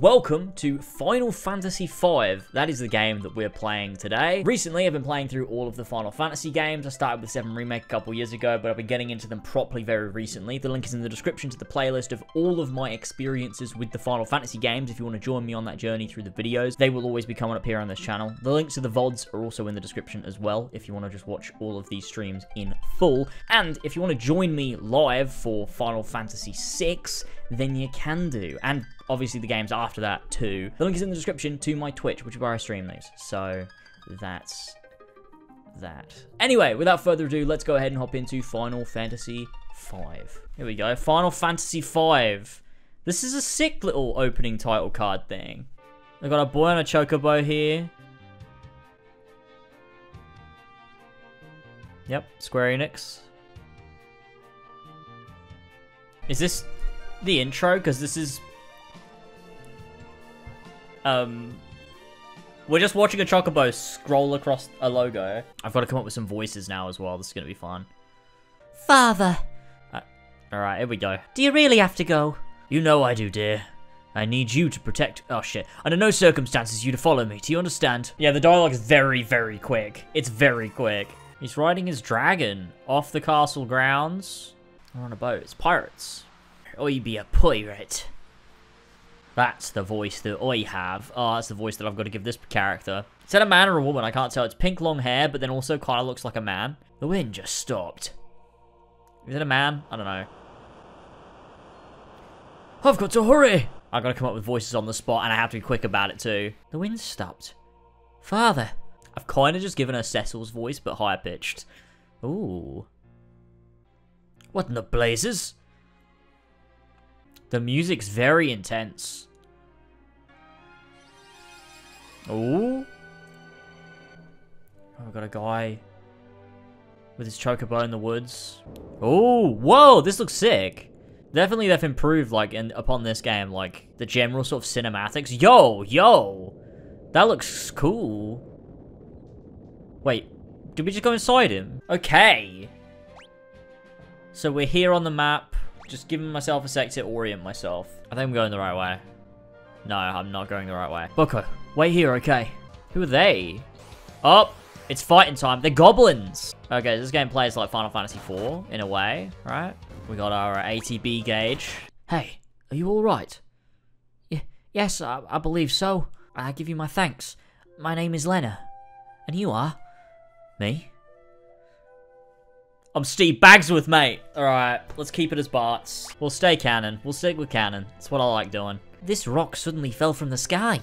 Welcome to Final Fantasy V. That is the game that we're playing today. Recently, I've been playing through all of the Final Fantasy games. I started with VII Remake a couple years ago, but I've been getting into them properly very recently. The link is in the description to the playlist of all of my experiences with the Final Fantasy games. If you want to join me on that journey through the videos, they will always be coming up here on this channel. The links to the VODs are also in the description as well, if you want to just watch all of these streams in full. And if you want to join me live for Final Fantasy VI, then you can do. And obviously the games after that too. The link is in the description to my Twitch, which is where I stream these. So that's that. Anyway, without further ado, let's go ahead and hop into Final Fantasy V. Here we go, Final Fantasy V. This is a sick little opening title card thing. I've got a boy on a chocobo here. Yep, Square Enix. Is this the intro? Because this is... we're just watching a chocobo scroll across a logo. I've got to come up with some voices now as well. This is going to be fun. Father. Alright, here we go. Do you really have to go? You know I do, dear. I need you to protect... Oh, shit. Under no circumstances you to follow me. Do you understand? Yeah, the dialogue is very, very quick. It's very quick. He's riding his dragon off the castle grounds. We're on a boat. It's pirates. Oh, you be a pirate. That's the voice that I have. Oh, that's the voice that I've got to give this character. Is that a man or a woman? I can't tell. It's pink long hair, but then also kind of looks like a man. The wind just stopped. Is it a man? I don't know. I've got to hurry. I've got to come up with voices on the spot, and I have to be quick about it too. The wind stopped. Father. I've kind of just given her Cecil's voice, but higher pitched. Ooh. What in the blazes? The music's very intense. Ooh. Oh, I've got a guy with his chocobo in the woods. Ooh, whoa, this looks sick. Definitely they've improved, like, upon this game, like, the general sort of cinematics. Yo, that looks cool. Wait, did we just go inside him? Okay. So we're here on the map, just giving myself a sec to orient myself. I think I'm going the right way. No, I'm not going the right way. Boko, wait here, okay. Who are they? Oh, it's fighting time. They're goblins. Okay, this game plays like Final Fantasy IV in a way, right? We got our ATB gauge. Hey, are you all right? Yes, I believe so. I give you my thanks. My name is Lenna. And you are? Me? I'm Steve Bagsworth, mate. All right, let's keep it as Bartz. We'll stay canon. We'll stick with canon. That's what I like doing. This rock suddenly fell from the sky.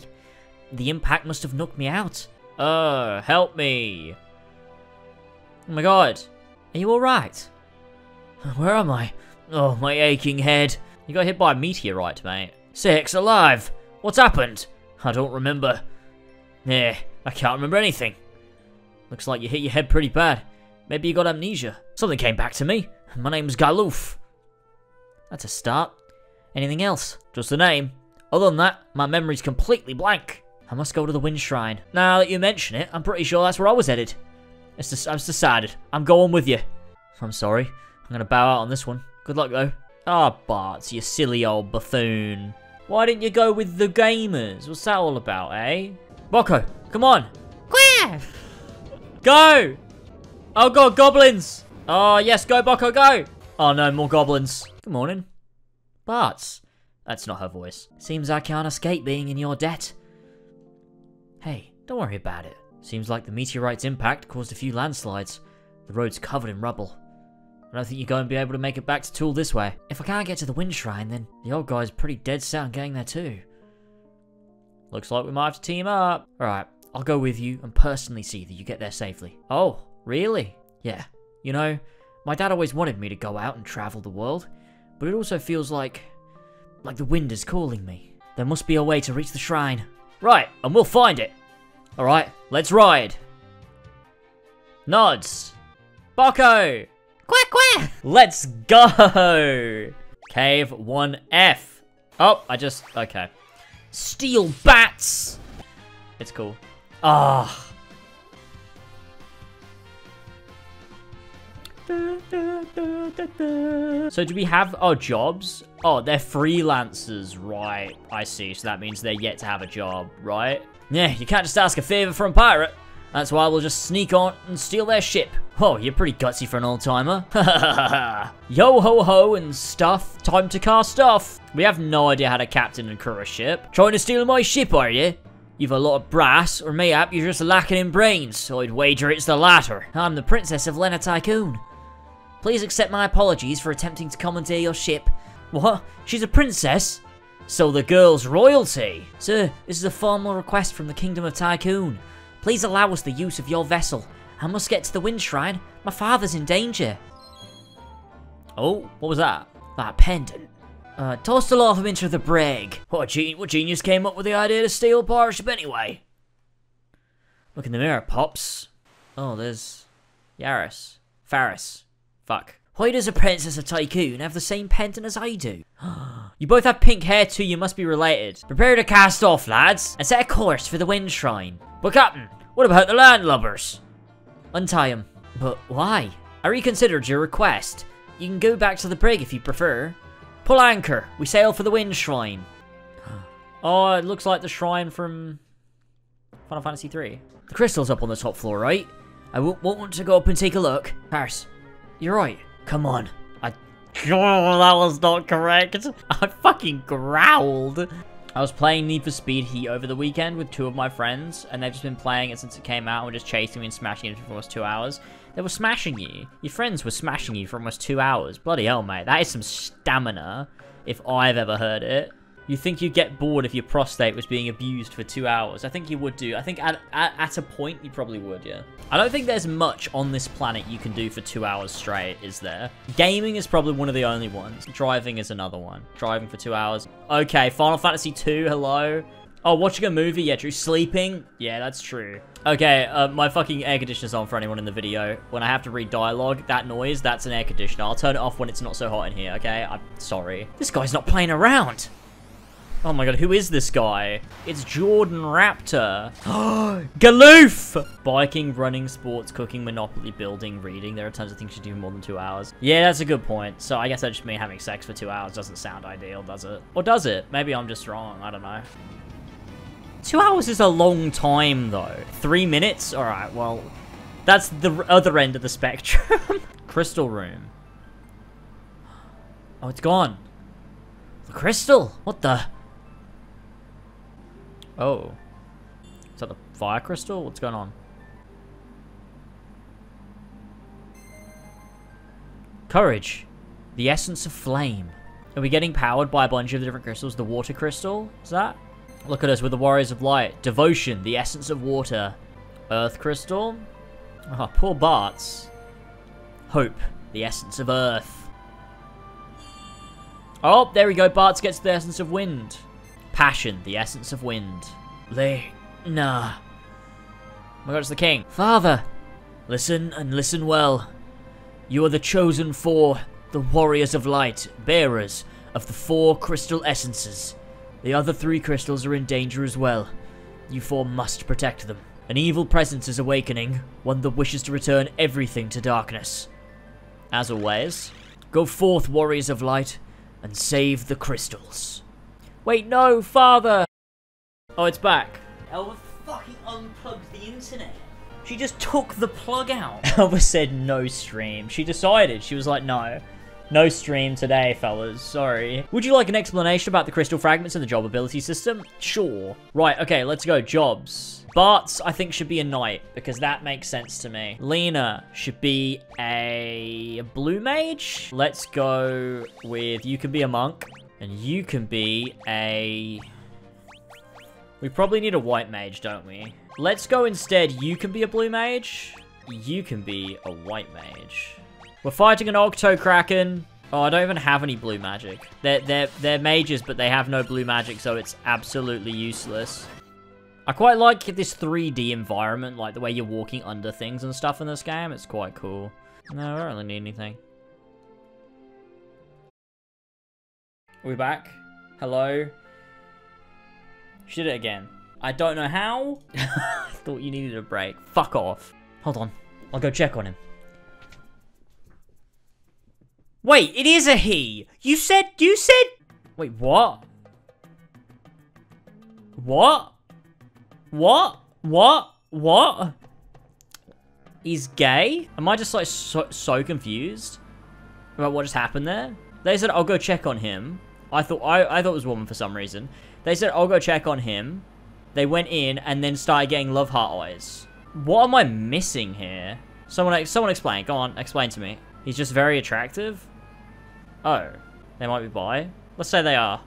The impact must have knocked me out. Help me. Oh my god. Are you alright? Where am I? Oh, my aching head. You got hit by a meteorite, mate. Six, alive. What's happened? I don't remember. Yeah, I can't remember anything. Looks like you hit your head pretty bad. Maybe you got amnesia. Something came back to me. My name's Galuf. That's a start. Anything else? Just the name. Other than that, my memory's completely blank. I must go to the Wind Shrine. Now that you mention it, I'm pretty sure that's where I was headed. I've decided. I'm going with you. I'm sorry. I'm gonna bow out on this one. Good luck, though. Ah, Bartz, you silly old buffoon. Why didn't you go with the gamers? What's that all about, eh? Boko, come on. Go! Oh god, goblins! Oh yes, go Boko, go! Oh no, more goblins. Good morning. Bartz. That's not her voice. Seems I can't escape being in your debt. Hey, don't worry about it. Seems like the meteorite's impact caused a few landslides. The road's covered in rubble. I don't think you're going to be able to make it back to Tool this way. If I can't get to the Wind Shrine, then the old guy's pretty dead set on getting there too. Looks like we might have to team up. Alright, I'll go with you and personally see that you get there safely. Oh, really? Yeah. You know, my dad always wanted me to go out and travel the world. But it also feels like the wind is calling me. There must be a way to reach the shrine. Right, and we'll find it. All right, let's ride. Nods. Boko. Quack, quack. Let's go. Cave 1F. Oh, okay. Steel bats. It's cool. Ah. So do we have our jobs? Oh, they're freelancers, right? I see. So that means they're yet to have a job, right? Yeah, you can't just ask a favor from a pirate. That's why we'll just sneak on and steal their ship. Oh, you're pretty gutsy for an old-timer. Yo ho ho and stuff, time to cast off. We have no idea how to captain and crew a ship. Trying to steal my ship, are you? You've a lot of brass, or mayhap you're just lacking in brains, so I'd wager it's the latter. I'm the Princess of Lenna, Tycoon. Please accept my apologies for attempting to commandeer your ship. What? She's a princess? So the girl's royalty. Sir, this is a formal request from the Kingdom of Tycoon. Please allow us the use of your vessel. I must get to the Wind Shrine. My father's in danger. Oh, what was that? That pendant. Toss the lot of them into the brig. What genius came up with the idea to steal a pirate ship anyway? Look in the mirror, Pops. Oh, there's... Yaris. Faris. Fuck. Why does a princess of Tycoon have the same pendant as I do? You both have pink hair too, you must be related. Prepare to cast off, lads, and set a course for the Wind Shrine. But Captain, what about the landlubbers? Untie them. But why? I reconsidered your request. You can go back to the brig if you prefer. Pull anchor. We sail for the Wind Shrine. Oh, it looks like the shrine from Final Fantasy III. The crystal's up on the top floor, right? I won't want to go up and take a look. Paris, you're right. Come on. Oh, that was not correct. I fucking growled. I was playing Need for Speed Heat over the weekend with two of my friends, and they've just been playing it since it came out and were just chasing me and smashing it for almost 2 hours. They were smashing you. Your friends were smashing you for almost 2 hours. Bloody hell, mate. That is some stamina, if I've ever heard it. You think you'd get bored if your prostate was being abused for 2 hours. I think you would do. I think at a point, you probably would, yeah. I don't think there's much on this planet you can do for 2 hours straight, is there? Gaming is probably one of the only ones. Driving is another one. Driving for 2 hours. Okay, Final Fantasy II, hello. Oh, watching a movie, yeah, true. Sleeping, yeah, that's true. Okay, my fucking air conditioner's on for anyone in the video. When I have to read dialogue, that noise, that's an air conditioner. I'll turn it off when it's not so hot in here, okay? I'm sorry. This guy's not playing around. Oh my god, who is this guy? It's Jordan Raptor. Galuf! Biking, running, sports, cooking, Monopoly, building, reading. There are tons of things you do in more than 2 hours. Yeah, that's a good point. So I guess that just means having sex for 2 hours doesn't sound ideal, does it? Or does it? Maybe I'm just wrong. I don't know. 2 hours is a long time, though. 3 minutes? All right, well, that's the other end of the spectrum. Crystal room. Oh, it's gone. The crystal? What the... Oh. Is that the fire crystal? What's going on? Courage. The essence of flame. Are we getting powered by a bunch of different crystals? The water crystal? Is that? Look at us. We're the warriors of light. Devotion. The essence of water. Earth crystal. Oh, poor Bartz. Hope. The essence of earth. Oh, there we go. Bartz gets the essence of wind. Passion, the essence of wind. Lenna. Oh my god, it's the king. Father, listen and listen well. You are the chosen four, the warriors of light, bearers of the four crystal essences. The other three crystals are in danger as well. You four must protect them. An evil presence is awakening, one that wishes to return everything to darkness. As always, go forth, warriors of light, and save the crystals. Wait, no, father! Oh, it's back. Elva fucking unplugged the internet. She just took the plug out. Elva said no stream. She decided. She was like, no. No stream today, fellas. Sorry. Would you like an explanation about the crystal fragments and the job ability system? Sure. Right, okay, let's go. Jobs. Bartz, I think, should be a knight, because that makes sense to me. Lenna should be a blue mage. Let's go with you can be a monk. And you can be a... We probably need a white mage, don't we? Let's go instead, you can be a blue mage. You can be a white mage. We're fighting an Octokraken. Oh, I don't even have any blue magic. They're mages, but they have no blue magic, so it's absolutely useless. I quite like this 3D environment, like the way you're walking under things and stuff in this game. It's quite cool. No, I don't really need anything. We're back. Hello. She did it again. I don't know how. I thought you needed a break. Fuck off. Hold on. I'll go check on him. Wait, it is a he. You said... Wait, what? What? What? What? What? He's gay? Am I just like so confused about what just happened there? They said, I'll go check on him. I thought it was a woman for some reason. They said, I'll go check on him. They went in and then started getting love heart eyes. What am I missing here? Someone explain. Go on, explain to me. He's just very attractive? Oh, they might be bi. Let's say they are.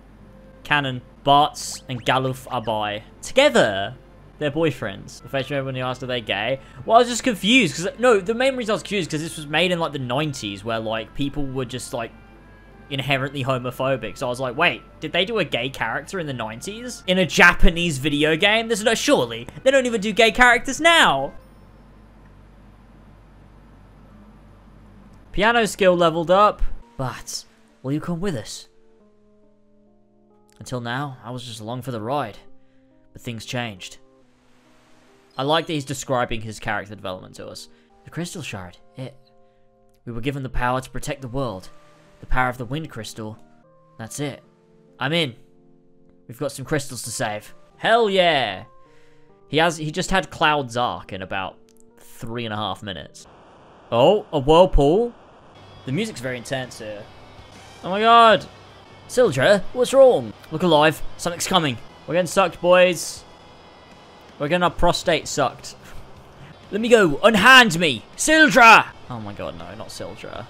Canon, Bartz, and Galuf are bi. Together, they're boyfriends. The face when he asked, are they gay? Well, I was just confused. Because no, the main reason I was confused because this was made in like the 90s where like people were just like inherently homophobic. So I was like, wait, did they do a gay character in the 90s? In a Japanese video game? There's no, surely, they don't even do gay characters now. Piano skill leveled up. But, will you come with us? Until now, I was just along for the ride. But things changed. I like that he's describing his character development to us. The crystal shard, we were given the power to protect the world. The power of the wind crystal. That's it. I'm in. We've got some crystals to save. Hell yeah! He just had Cloud's Arc in about 3.5 minutes. Oh, a whirlpool? The music's very intense here. Oh my god! Syldra, what's wrong? Look alive, something's coming. We're getting sucked, boys. We're getting our prostate sucked. Let me go, unhand me! Syldra! Oh my god, no, not Syldra.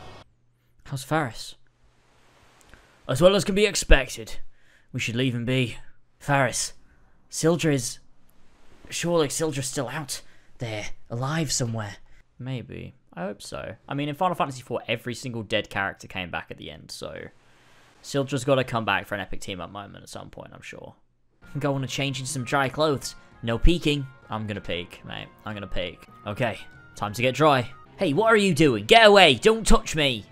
How's Faris? As well as can be expected. We should leave him be. Faris, Syldra is... Surely Sildra's still out there, alive somewhere. Maybe. I hope so. I mean, in Final Fantasy IV, every single dead character came back at the end, so... Sildra's gotta come back for an epic team-up moment at some point, I'm sure. I'm going to change into some dry clothes. No peeking. I'm gonna peek, mate. I'm gonna peek. Okay, time to get dry. Hey, what are you doing? Get away! Don't touch me!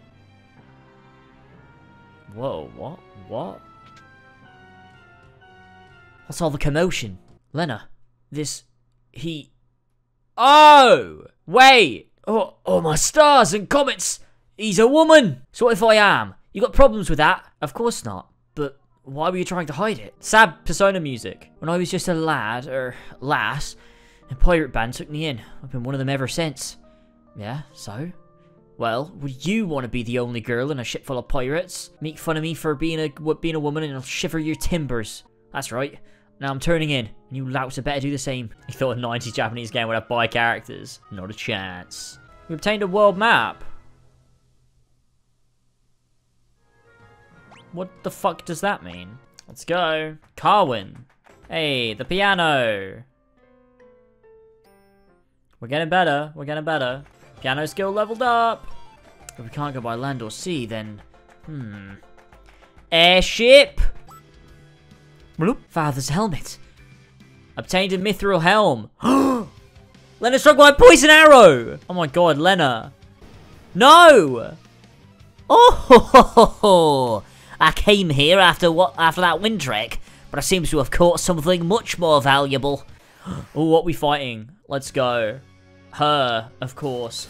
Whoa, what? What? What's all the commotion? Lenna, this... he... Oh! Wait! Oh, my stars and comets! He's a woman! So what if I am? You got problems with that? Of course not. But why were you trying to hide it? Sad persona music. When I was just a lad, or lass, a pirate band took me in. I've been one of them ever since. Yeah, so? Well, would you want to be the only girl in a ship full of pirates? Make fun of me for being a woman and I'll shiver your timbers. That's right. Now I'm turning in, and you louts had better do the same. He thought a 90s Japanese game would have bi characters. Not a chance. We obtained a world map. What the fuck does that mean? Let's go. Carwin. Hey, the piano. We're getting better. We're getting better. Piano skill leveled up. If we can't go by land or sea, then... Airship. Father's helmet. Obtained a mithril helm. Lenna struck by a poison arrow. Oh my god, Lenna. No. Oh, I came here after that wind trek, but I seem to have caught something much more valuable. Oh, what are we fighting? Let's go. Her, of course.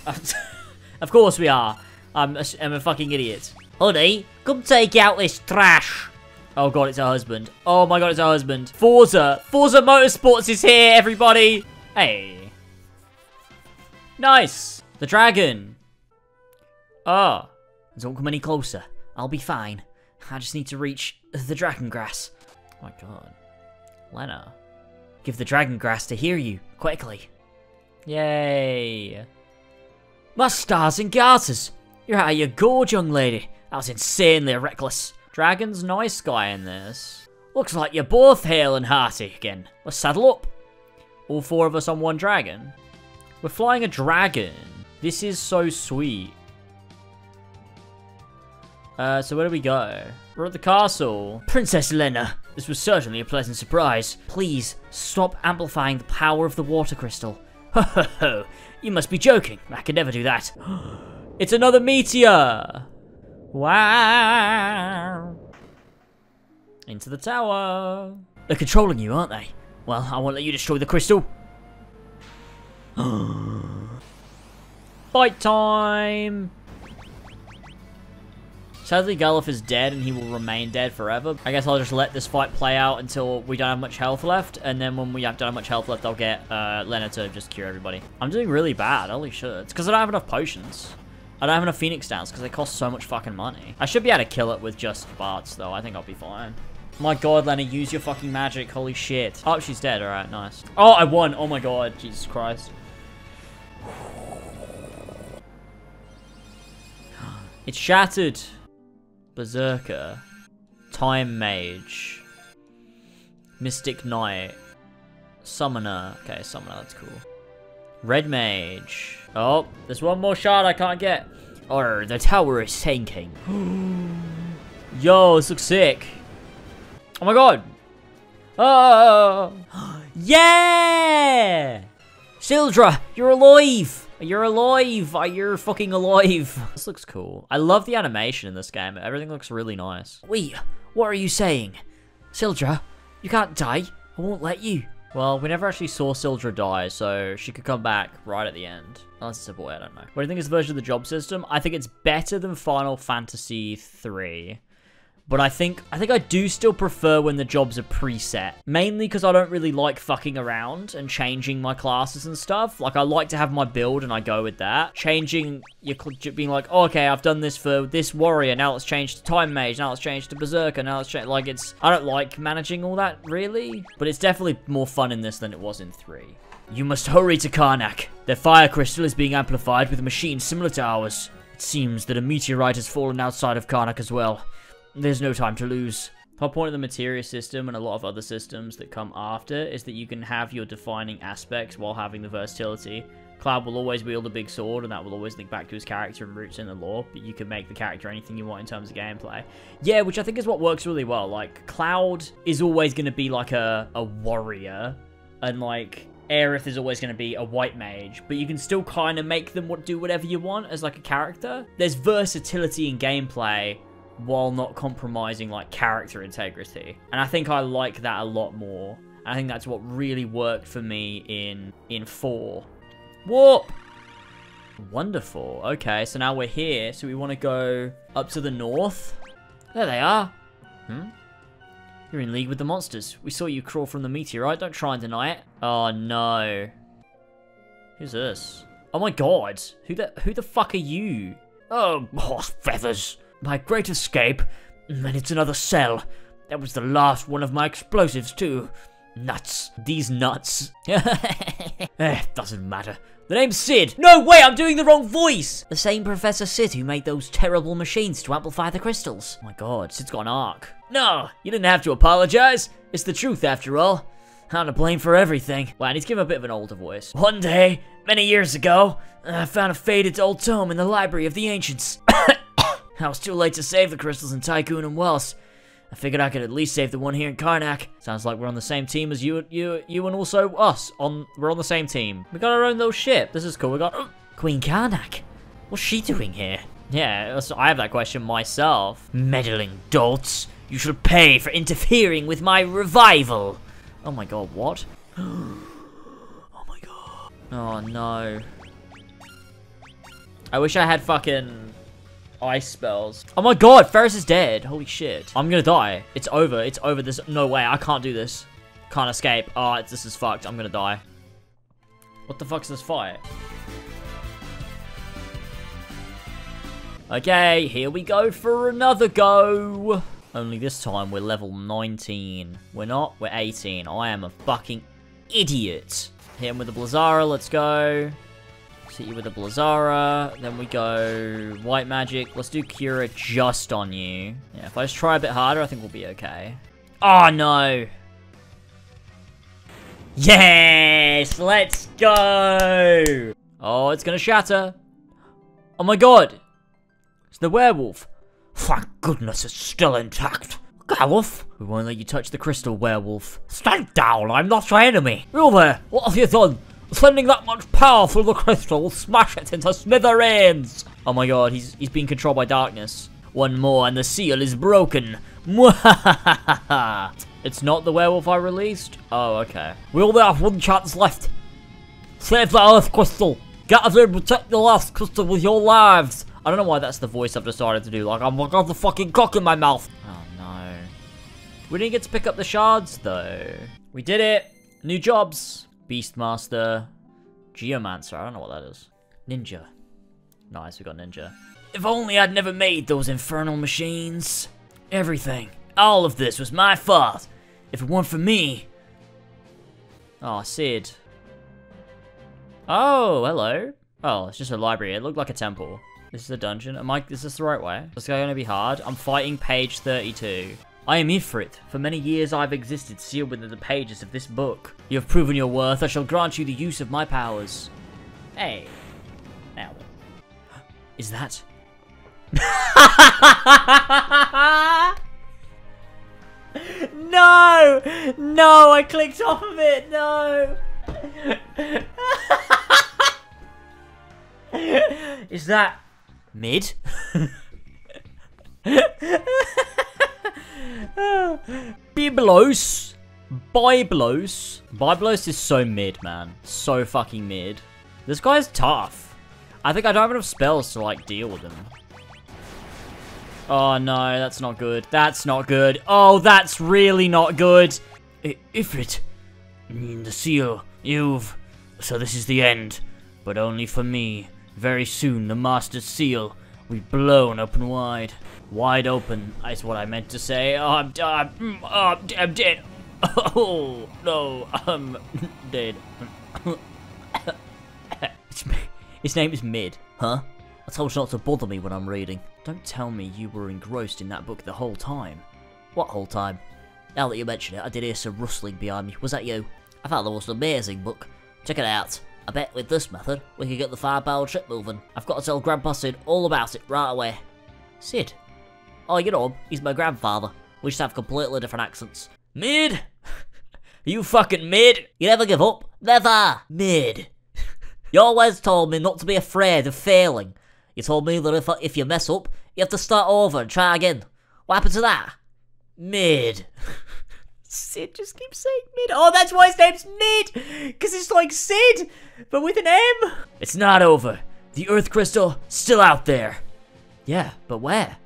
Of course we are. I'm a fucking idiot. Honey, come take out this trash. Oh god, it's her husband. Oh my god, it's her husband. Forza Motorsports is here, everybody. Hey. Nice. The dragon. Oh. Don't come any closer. I'll be fine. I just need to reach the dragon grass. Oh my god. Lenna. Give the dragon grass to hear you, quickly. Yay. My stars and garters. You're out of your gorge, young lady. That was insanely reckless. Dragon's nice guy in this. Looks like you're both hale and hearty again. Let's saddle up. All four of us on one dragon. We're flying a dragon. This is so sweet. So where do we go? We're at the castle. Princess Lenna, this was certainly a pleasant surprise. Please, stop amplifying the power of the water crystal. Ho ho ho, you must be joking. I could never do that. It's another meteor. Wow! Into the tower. They're controlling you, aren't they? Well, I won't let you destroy the crystal. Fight time! Sadly, Galuf is dead and he will remain dead forever. I guess I'll just let this fight play out until we don't have much health left, and then when we don't have much health left, I'll get Lenna to just cure everybody. I'm doing really bad, holy shit. It's because I don't have enough potions. I don't have enough Phoenix Downs because they cost so much fucking money. I should be able to kill it with just Bartz though. I think I'll be fine. My god, Lenna, use your fucking magic. Holy shit. Oh, she's dead. All right, nice. Oh, I won. Oh my god. Jesus Christ. It's shattered. Berserker. Time Mage. Mystic Knight. Summoner. Okay, Summoner. That's cool. Red Mage. Oh, there's one more shard I can't get. Oh, the tower is sinking. Yo, this looks sick. Oh my god. Oh. Yeah! Syldra, you're alive! You're alive! You're fucking alive! This looks cool. I love the animation in this game. Everything looks really nice. Wait, what are you saying? Syldra, you can't die. I won't let you. Well, we never actually saw Syldra die, so she could come back right at the end. Unless it's a boy, I don't know. What do you think is the version of the job system? I think it's better than Final Fantasy III. But I think I do still prefer when the jobs are preset. Mainly because I don't really like fucking around and changing my classes and stuff. Like, I like to have my build and I go with that. Changing, you're being like, oh, okay, I've done this for this warrior. Now let's change to Time Mage. Now let's change to Berserker. Now let's change, like, it's, I don't like managing all that, really. But it's definitely more fun in this than it was in 3. You must hurry to Karnak. Their fire crystal is being amplified with a machine similar to ours. It seems that a meteorite has fallen outside of Karnak as well. There's no time to lose. The whole point of the materia system and a lot of other systems that come after is that you can have your defining aspects while having the versatility. Cloud will always wield a big sword, and that will always link back to his character and roots in the lore, but you can make the character anything you want in terms of gameplay. Yeah, which I think is what works really well. Like, Cloud is always going to be like a warrior, and like Aerith is always going to be a white mage, but you can still kind of make them do whatever you want as like a character. There's versatility in gameplay while not compromising like character integrity, and I think I like that a lot more. I think that's what really worked for me in 4. Warp. Wonderful. Okay, so now we're here, so we want to go up to the north. There they are. You're in league with the monsters. We saw you crawl from the meteorite. Don't try and deny it. Oh no. Who's this? Oh my god. Who the fuck are you? Oh, horse feathers. My great escape, and it's another cell. That was the last one of my explosives too. Nuts. These nuts. Doesn't matter. The name's Sid. No way, I'm doing the wrong voice. The same Professor Sid who made those terrible machines to amplify the crystals. Oh my god, Sid's got an arc. No, you didn't have to apologize. It's the truth after all. I'm to blame for everything. Well, I need to give him a bit of an older voice. One day, many years ago, I found a faded old tome in the library of the ancients. I was too late to save the crystals in Tycoon and Wells. I figured I could at least save the one here in Karnak. Sounds like we're on the same team as you and also us. We're on the same team. We got our own little ship. This is cool. We got Queen Karnak. What's she doing here? Yeah, I have that question myself. Meddling dolts. You shall pay for interfering with my revival. Oh my god, what? Oh my god. Oh no. I wish I had fucking ice spells. Oh my god, Faris is dead. Holy shit. I'm gonna die. It's over. It's over. There's no way. I can't do this. Can't escape. Oh, this is fucked. I'm gonna die. What the fuck's this fight? Okay, here we go for another go. Only this time we're level 19. We're not. We're 18. I am a fucking idiot. Hit him with a Blazara. Let's go. Hit you with a Blazara, then we go white magic. Let's do Cura just on you. Yeah, if I just try a bit harder, I think we'll be okay. Oh no! Yes! Let's go! Oh, it's gonna shatter. Oh my god! It's the werewolf. Thank goodness it's still intact. Galuf, we won't let you touch the crystal, werewolf. Stand down, I'm not your enemy. You there, what have you done? Sending that much power through the crystal will smash it into smithereens! Oh my god, he's being controlled by darkness. One more and the seal is broken. It's not the werewolf I released? Oh, okay. We only have one chance left. Save the Earth Crystal. Get out there and protect the last crystal with your lives. I don't know why that's the voice I've decided to do. Like, I'm like, I've got the fucking cock in my mouth. Oh, no. We didn't get to pick up the shards, though. We did it. New jobs. Beastmaster. Geomancer. I don't know what that is. Ninja. Nice, we got ninja. If only I'd never made those infernal machines. Everything. All of this was my fault. If it weren't for me. Oh, Sid. Oh, hello. Oh, it's just a library. It looked like a temple. This is a dungeon. Is this the right way? This guy gonna be hard. I'm fighting page 32. I am Ifrit. For many years I've existed sealed within the pages of this book. You have proven your worth. I shall grant you the use of my powers. Hey. Now then. Is that... No! No, I clicked off of it! No! Is that... Mid? Biblos! Biblos! Biblos is so mid, man. So fucking mid. This guy's tough. I think I don't have enough spells to, like, deal with him. Oh, no, that's not good. That's not good. Oh, that's really not good. Ifrit, the seal, you've... So this is the end, but only for me. Very soon, the master's seal will be blown open wide. Wide open is what I meant to say. Oh, I'm dead. Oh, no, I'm dead. It's me. His name is Mid, huh? I told you not to bother me when I'm reading. Don't tell me you were engrossed in that book the whole time. What whole time? Now that you mention it, I did hear some rustling behind me. Was that you? I found the most amazing book. Check it out. I bet with this method, we can get the firepower trip moving. I've got to tell Grandpa Sid all about it right away. Sid? Oh, you know him. He's my grandfather. We just have completely different accents. Mid! You fucking mid! You never give up. Never! Mid. You always told me not to be afraid of failing. You told me that if you mess up, you have to start over and try again. What happened to that? Mid. Sid just keeps saying Mid. Oh, that's why his name's Mid. Because it's like Sid, but with an M. It's not over. The Earth Crystal still out there. Yeah, but where?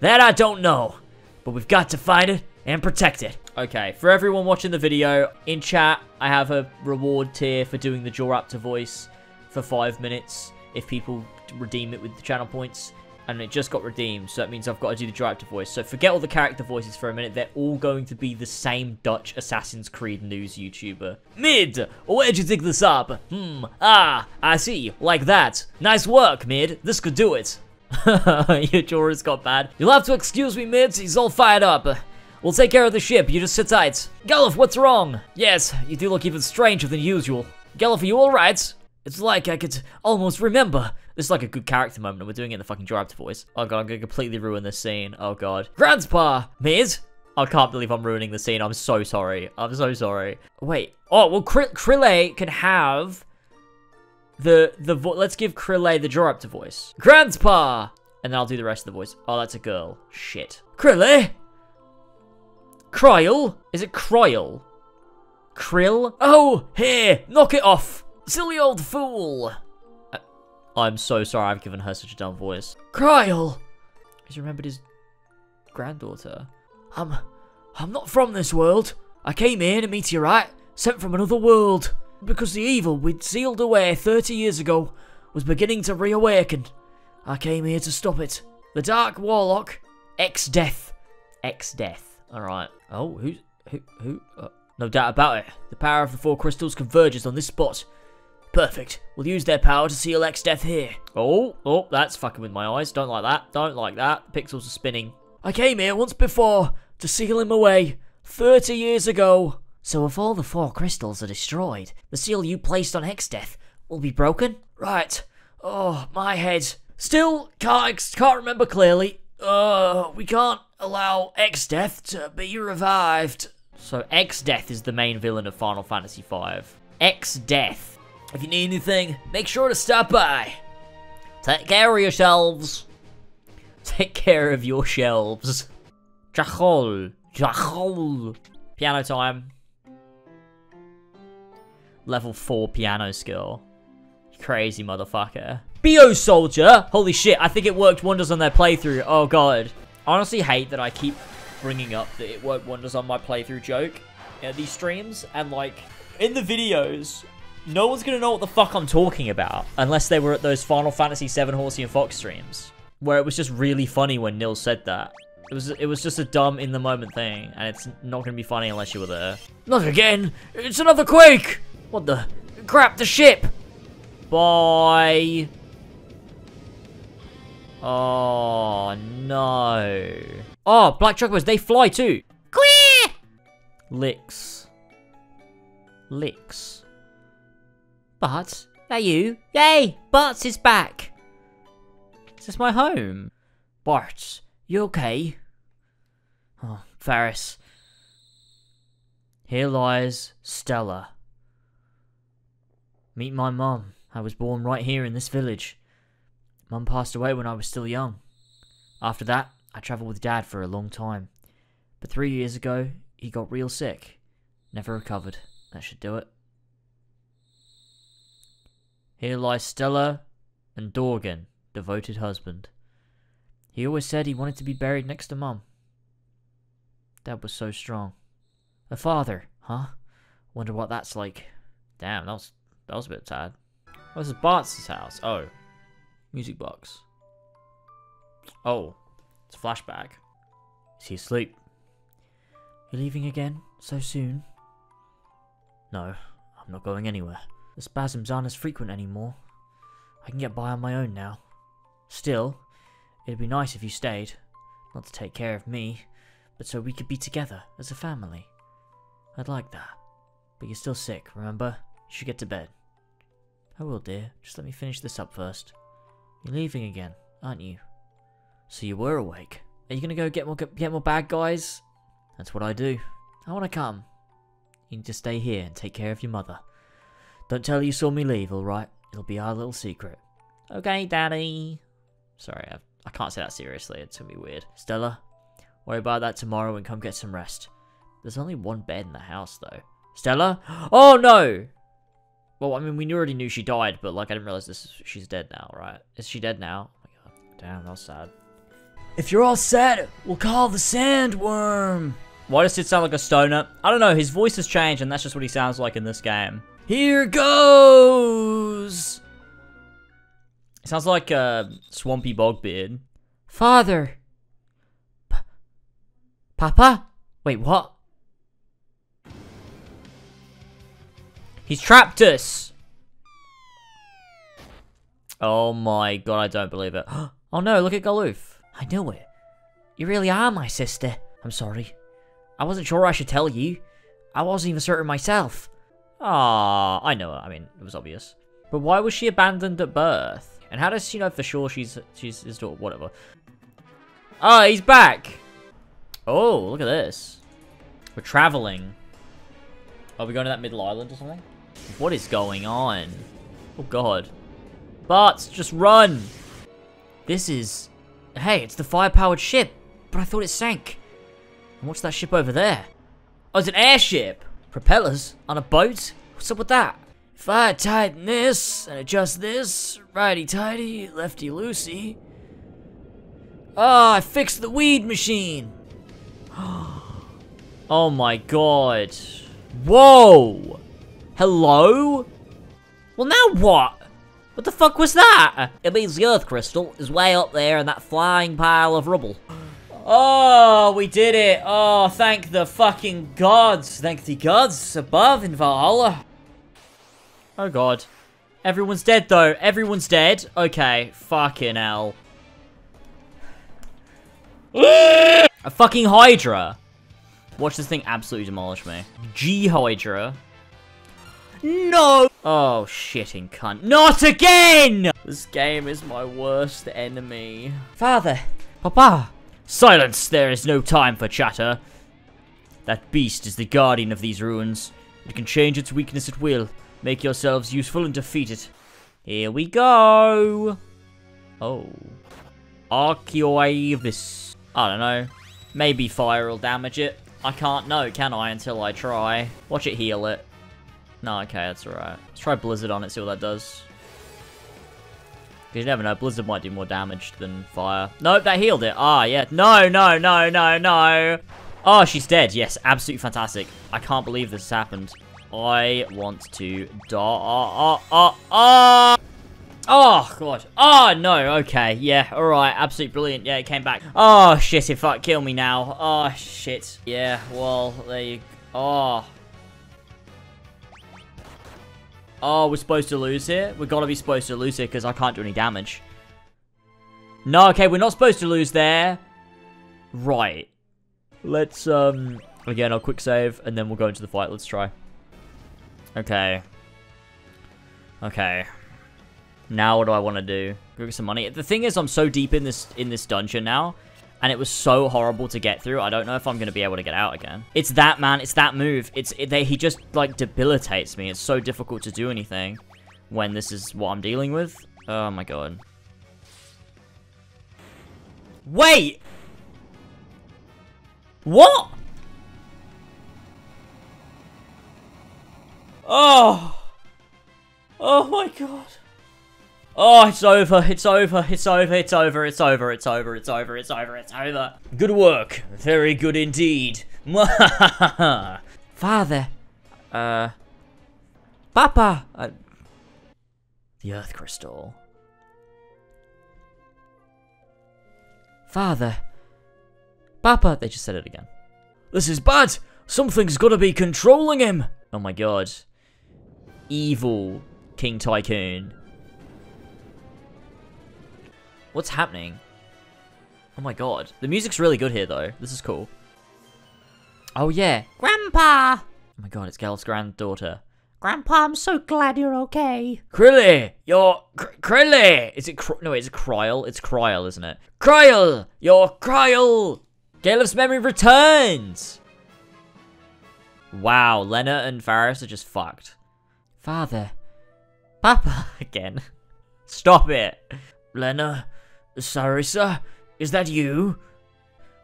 That I don't know. But we've got to find it and protect it. Okay, for everyone watching the video, in chat, I have a reward tier for doing the Joraptor voice for 5 minutes. If people redeem it with the channel points, and it just got redeemed, so that means I've got to do the director voice. So forget all the character voices for a minute, they're all going to be the same Dutch Assassin's Creed news YouTuber. Mid! Where'd you dig this up? Ah, I see, like that. Nice work, Mid, this could do it. Your jaw has got bad. You'll have to excuse me, Mid, he's all fired up. We'll take care of the ship, you just sit tight. Galuf, what's wrong? Yes, you do look even stranger than usual. Galuf, are you alright? It's like I could almost remember. This is like a good character moment. We're doing it in the fucking Joraptor voice. Oh god, I'm gonna completely ruin this scene. Oh god. Grandpa! Mid? I can't believe I'm ruining the scene. I'm so sorry. I'm so sorry. Wait. Oh, well, Krile can have the let's give Krile the Joraptor voice. Grandpa! And then I'll do the rest of the voice. Oh, that's a girl. Shit. Krile? Kryle? Is it Kryle? Krill? Oh, here! Knock it off! Silly old fool! I'm so sorry I've given her such a dumb voice. Krile! He's remembered his granddaughter. I'm not from this world. I came here in a meteorite, sent from another world. Because the evil we'd sealed away 30 years ago was beginning to reawaken. I came here to stop it. The Dark Warlock, Exdeath. Exdeath. Alright. Oh, who? No doubt about it. The power of the four crystals converges on this spot. Perfect. We'll use their power to seal Exdeath here. Oh, that's fucking with my eyes. Don't like that. Don't like that. Pixels are spinning. I came here once before to seal him away 30 years ago. So if all the four crystals are destroyed, the seal you placed on Exdeath will be broken? Right. Oh, my head. Still can't remember clearly. We can't allow Exdeath to be revived. So Exdeath is the main villain of Final Fantasy V. Exdeath. If you need anything, make sure to stop by. Take care of yourselves. Take care of your shelves. Jahol. Jahol. Piano time. Level 4 piano skill. Crazy motherfucker. Bio Soldier. Holy shit, I think it worked wonders on their playthrough. Oh god. I honestly hate that I keep bringing up that it worked wonders on my playthrough joke in these streams, and like in the videos no one's gonna know what the fuck I'm talking about unless they were at those Final Fantasy VII Horsey and Fox streams where it was just really funny when Nils said that. It was just a dumb in the moment thing, and it's not gonna be funny unless you were there. Not again! It's another quake! What the crap, the ship! Bye. Oh no. Oh, black chocobos, they fly too. Queer! Licks. Bartz, are you? Yay! Bartz is back! This is my home. Bartz, you okay? Oh, Faris. Here lies Stella. Meet my mum. I was born right here in this village. Mum passed away when I was still young. After that, I travelled with Dad for a long time. But 3 years ago, he got real sick. Never recovered. That should do it. Here lies Stella and Dorgan, devoted husband. He always said he wanted to be buried next to Mum. Dad was so strong. A father, huh? Wonder what that's like. Damn, that was a bit sad. Oh, this is Bartz's house. Oh. Music box. Oh. It's a flashback. Is he asleep? You're leaving again? So soon? No. I'm not going anywhere. The spasms aren't as frequent anymore. I can get by on my own now. Still, it'd be nice if you stayed. Not to take care of me, but so we could be together as a family. I'd like that. But you're still sick, remember? You should get to bed. I will, dear. Just let me finish this up first. You're leaving again, aren't you? So you were awake. Are you gonna go get more bad guys? That's what I do. I wanna come. You need to stay here and take care of your mother. Don't tell her you saw me leave, alright? It'll be our little secret. Okay, Daddy. Sorry, I can't say that seriously. It's gonna be weird. Stella, worry about that tomorrow and come get some rest. There's only one bed in the house, though. Stella? Oh, no! Well, I mean, we already knew she died, but, like, I didn't realize she's dead now, right? Is she dead now? Oh, my God. Damn, that was sad. If you're all set, we'll call the sandworm! Why does Sid sound like a stoner? I don't know. His voice has changed, and that's just what he sounds like in this game. Here goes! It sounds like a swampy bogbeard. Father. Papa? Wait, what? He's trapped us! Oh my god, I don't believe it. Oh no, look at Galuf. I knew it. You really are my sister. I'm sorry. I wasn't sure I should tell you. I wasn't even certain myself. Ah, I know it. I mean, it was obvious. But why was she abandoned at birth? And how does she know for sure she's his daughter? Whatever. Oh, he's back! Oh, look at this. We're traveling. Are we going to that middle island or something? What is going on? Oh, God. Bartz, just run! This is... Hey, it's the fire-powered ship. But I thought it sank. And what's that ship over there? Oh, it's an airship! Propellers? On a boat? What's up with that? If I tighten this, and adjust this, righty-tighty, lefty-loosey... Ah, I fixed the weed machine! Oh my god. Whoa! Hello? Well, now what? What the fuck was that? It means the Earth Crystal is way up there in that flying pile of rubble. Oh, we did it. Oh, thank the fucking gods. Thank the gods above in Valhalla. Oh, God. Everyone's dead, though. Everyone's dead. Okay, fucking hell. A fucking Hydra. Watch this thing absolutely demolish me. G-Hydra. No! Oh, shitting cunt. Not again! This game is my worst enemy. Father. Papa. Silence! There is no time for chatter. That beast is the guardian of these ruins. It can change its weakness at will. Make yourselves useful and defeat it. Here we go! Oh. Archaeoavis. I don't know. Maybe fire will damage it. I can't know, can I, until I try. Watch it heal it. No, okay, that's alright. Let's try Blizzard on it, see what that does. Because you never know, Blizzard might do more damage than fire. Nope, that healed it. Ah, yeah. No, no, no, no, no. Oh, she's dead. Yes, absolutely fantastic. I can't believe this has happened. I want to die. Oh, oh, oh, oh. Oh, God. Oh, no. Okay. Yeah. All right. Absolutely brilliant. Yeah, it came back. Oh, shit. If I kill me now. Oh, shit. Yeah, well, there you go. Oh. Oh, we're supposed to lose here? We've got to be supposed to lose here because I can't do any damage. No, okay, we're not supposed to lose there. Right. Let's, again, I'll quick save and then we'll go into the fight. Let's try. Okay. Okay. Now what do I want to do? Go get some money. The thing is, I'm so deep in this dungeon now. And it was so horrible to get through. I don't know if I'm going to be able to get out again. It's that, man. It's that move. He just, like, debilitates me. It's so difficult to do anything when this is what I'm dealing with. Oh, my God. Wait! What? Oh. Oh, my God. Oh, it's over, it's over, it's over, it's over, it's over, it's over, it's over, it's over, it's over. Good work. Very good indeed. Father. Papa. The Earth Crystal. Father. Papa. They just said it again. This is bad. Something's gotta be controlling him. Oh my God. Evil King Tycoon. What's happening? Oh my God. The music's really good here, though. This is cool. Oh, yeah. Grandpa! Oh my God, it's Gal's granddaughter. Grandpa, I'm so glad you're okay. Krile! You're... Krile! Is it... No, it's Krile. It's Krile, isn't it? Krile! You're Krile! Galuf's memory returns! Wow, Lenna and Faris are just fucked. Father. Papa. Again. Stop it. Lenna... Sarissa, is that you?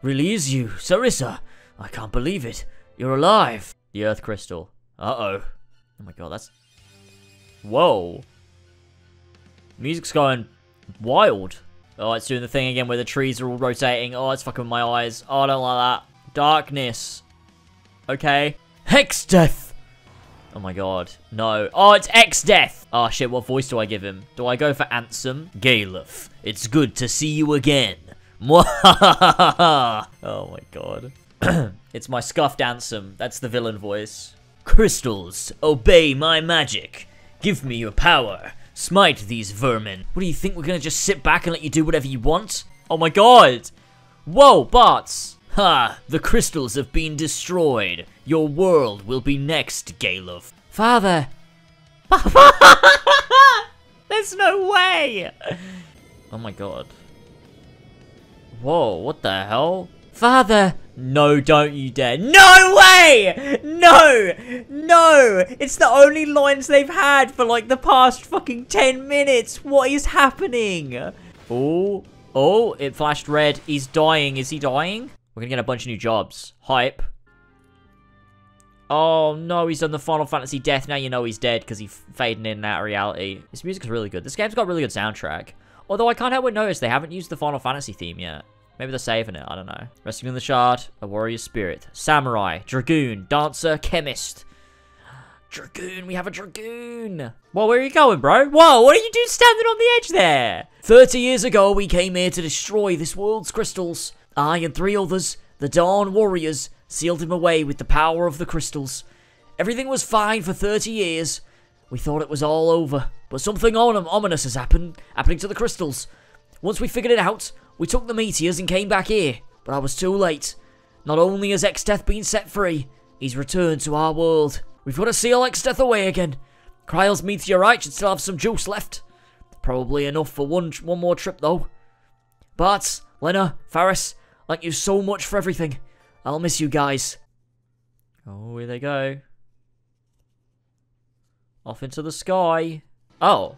Really is you, Sarissa. I can't believe it. You're alive. The Earth Crystal. Uh-oh. Oh my God, that's... Whoa. Music's going wild. Oh, it's doing the thing again where the trees are all rotating. Oh, it's fucking with my eyes. Oh, I don't like that. Darkness. Okay. Exdeath! Oh my God. No. Oh, it's Exdeath! Oh shit, what voice do I give him? Do I go for Ansem? Galuf, it's good to see you again. Oh my God. It's my scuffed Ansem. That's the villain voice. Crystals, obey my magic. Give me your power. Smite these vermin. What do you think? We're gonna just sit back and let you do whatever you want? Oh my God! Whoa, Bartz! Ha! The crystals have been destroyed. Your world will be next, Galuf. Father! There's no way! Oh my God. Whoa, what the hell? Father! No, don't you dare. No way! No! No! It's the only lines they've had for like the past fucking 10 minutes. What is happening? Oh, oh, it flashed red. He's dying. Is he dying? We're gonna get a bunch of new jobs. Hype. Oh no, he's done the Final Fantasy death. Now you know he's dead because he's fading in and out of reality. This music's really good. This game's got a really good soundtrack. Although I can't help but notice they haven't used the Final Fantasy theme yet. Maybe they're saving it. I don't know. Resting in the Shard, a warrior spirit, samurai, dragoon, dancer, chemist. Dragoon, we have a dragoon. Whoa, where are you going, bro? Whoa, what are you doing standing on the edge there? 30 years ago, we came here to destroy this world's crystals. I and 3 others, the Dawn Warriors, sealed him away with the power of the crystals. Everything was fine for 30 years. We thought it was all over. But something ominous has happening to the crystals. Once we figured it out, we took the meteors and came back here. But I was too late. Not only has Exdeath been set free, he's returned to our world. We've got to seal Exdeath away again. Kryle's meteorite should still have some juice left. Probably enough for one more trip, though. But, Lenna, Faris... Thank you so much for everything. I'll miss you guys. Oh, here they go. Off into the sky. Oh.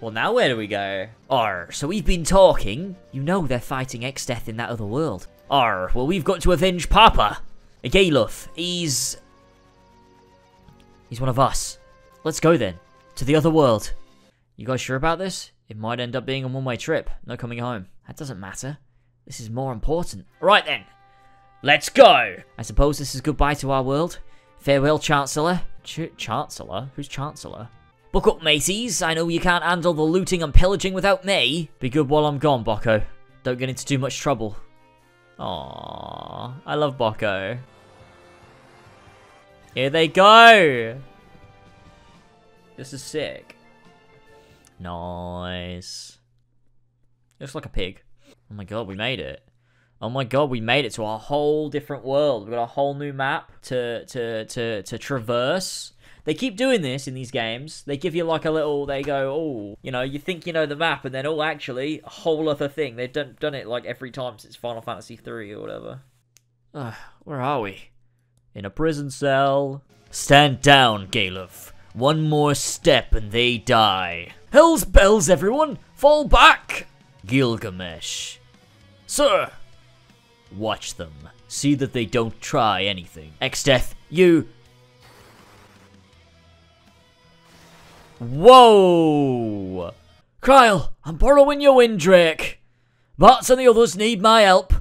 Well, now where do we go? Arr, so we've been talking. You know they're fighting Exdeath in that other world. Arr, well, we've got to avenge Papa. Galuf, he's one of us. Let's go then, to the other world. You guys sure about this? It might end up being a one-way trip. No coming home. That doesn't matter. This is more important. Right then. Let's go! I suppose this is goodbye to our world. Farewell, Chancellor. Chancellor? Who's Chancellor? Buck up, mateys. I know you can't handle the looting and pillaging without me. Be good while I'm gone, Boko. Don't get into too much trouble. Aww. I love Boko. Here they go! This is sick. Nice. Looks like a pig. Oh my god, we made it. Oh my god, we made it to a whole different world. We've got a whole new map to traverse. They keep doing this in these games. They give you like a little, they go, oh, you know, you think you know the map, and then, oh, actually, a whole other thing. They've done it like every time since Final Fantasy III or whatever. Where are we? In a prison cell. Stand down, Galuf. One more step and they die. Hell's bells, everyone! Fall back! Gilgamesh. Sir! Watch them. See that they don't try anything. Exdeath, you... Whoa! Krile, I'm borrowing your windrake. Bartz and the others need my help.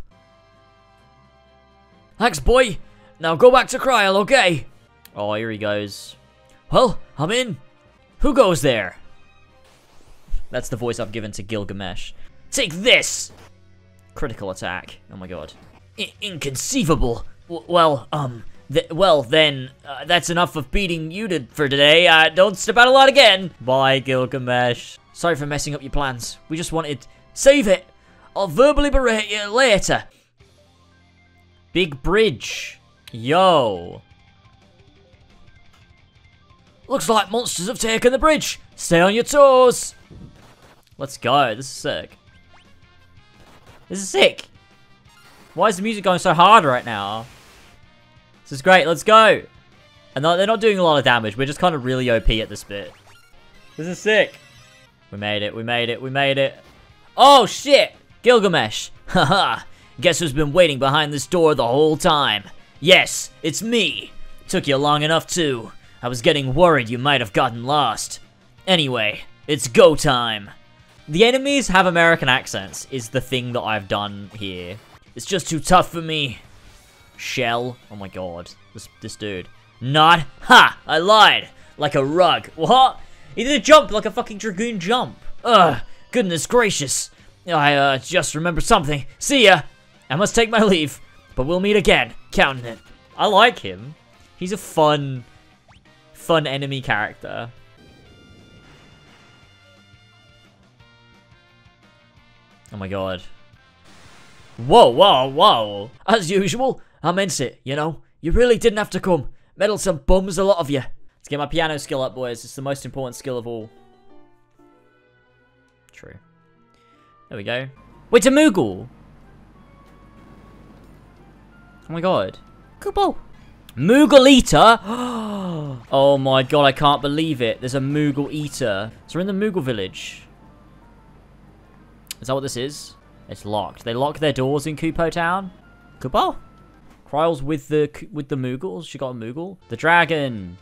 Thanks, boy. Now go back to Krile, okay? Oh, here he goes. Well, I'm in. Who goes there? That's the voice I've given to Gilgamesh. Take this! Critical attack. Oh my god. Inconceivable. Well then, that's enough of beating you for today. Don't step out a lot again. Bye, Gilgamesh. Sorry for messing up your plans. We just wanted... Save it! I'll verbally berate you later. Big bridge. Yo. Looks like monsters have taken the bridge. Stay on your toes. Let's go. This is sick. This is sick. Why is the music going so hard right now? This is great. Let's go. And they're not doing a lot of damage. We're just kind of really OP at this bit. This is sick. We made it. We made it. We made it. Oh, shit. Gilgamesh. Haha. Guess who's been waiting behind this door the whole time? Yes, it's me. Took you long enough, too. I was getting worried you might have gotten lost. Anyway, it's go time. The enemies have American accents, is the thing that I've done here. It's just too tough for me. Shell. Oh my god. This dude. Not. Ha! I lied. Like a rug. What? He did a jump like a fucking dragoon jump. Ugh. Goodness gracious. I just remembered something. See ya. I must take my leave. But we'll meet again. Counting it. I like him. He's a fun enemy character. Oh my god. Whoa, whoa, whoa. As usual, I meant it, you know. You really didn't have to come. Meddlesome bums, a lot of you. Let's get my piano skill up, boys. It's the most important skill of all. True. There we go. Wait, a Moogle. Oh my god. Kubo. Moogle Eater? Oh my god, I can't believe it. There's a Moogle Eater. So we're in the Moogle Village. Is that what this is? It's locked. They lock their doors in Kupo Town. Kupo? Kryle's with the Moogles. She got a Moogle. The dragon.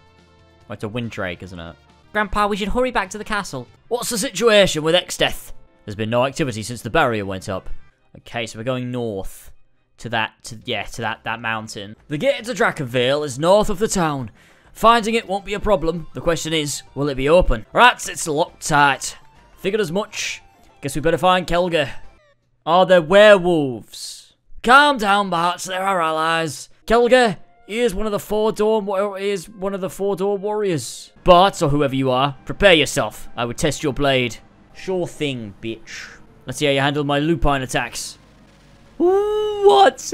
Oh, it's a Windrake, isn't it? Grandpa, we should hurry back to the castle. What's the situation with Exdeath? There's been no activity since the barrier went up. Okay, so we're going north. To that mountain. The gate to Drakenvale is north of the town. Finding it won't be a problem. The question is, will it be open? Rats, it's locked tight. Figured as much. Guess we better find Kelger. Oh, they're werewolves. Calm down, Bartz. They're our allies. Kelger is one of the four-door warriors. Bartz, or whoever you are, prepare yourself. I would test your blade. Sure thing, bitch. Let's see how you handle my lupine attacks. What?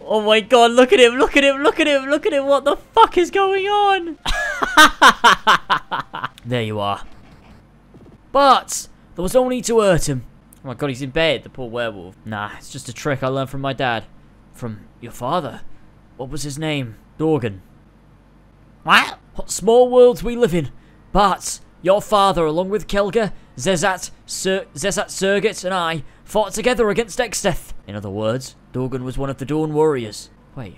Oh my god, look at him, look at him, look at him, look at him. What the fuck is going on? There you are. But there was no need to hurt him. Oh my god, he's in bed, the poor werewolf. Nah, it's just a trick I learned from my dad. From your father? What was his name? Dorgan. What? What small worlds we live in. But your father, along with Kelger, Xezat Surget, and I, fought together against Exdeath. In other words, Dorgan was one of the Dawn Warriors. Wait,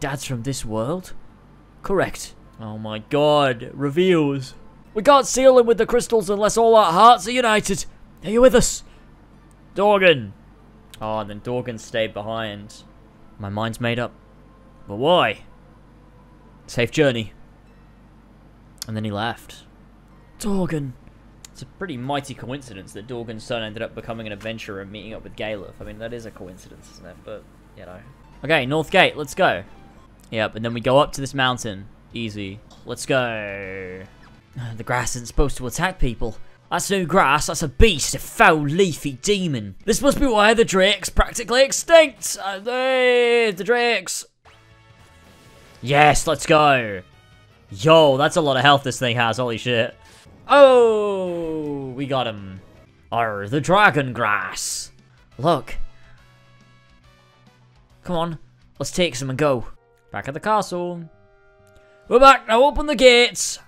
Dad's from this world? Correct. Oh my god, reveals. We can't seal them with the crystals unless all our hearts are united. Are you with us? Dorgan. Ah, oh, then Dorgan stayed behind. My mind's made up. But why? Safe journey. And then he left. Dorgan. It's a pretty mighty coincidence that Dorgan's son ended up becoming an adventurer and meeting up with Galuf. I mean, that is a coincidence, isn't it? But, you know. Okay, North Gate, let's go. Yep, and then we go up to this mountain. Easy. Let's go. The grass isn't supposed to attack people. That's no grass, that's a beast, a foul leafy demon. This must be why the drake's practically extinct. The drakes. Yes, let's go. Yo, that's a lot of health this thing has, holy shit. Oh, we got him. Arr, the dragon grass. Look. Come on, let's take some and go. Back at the castle. We're back, now open the gates.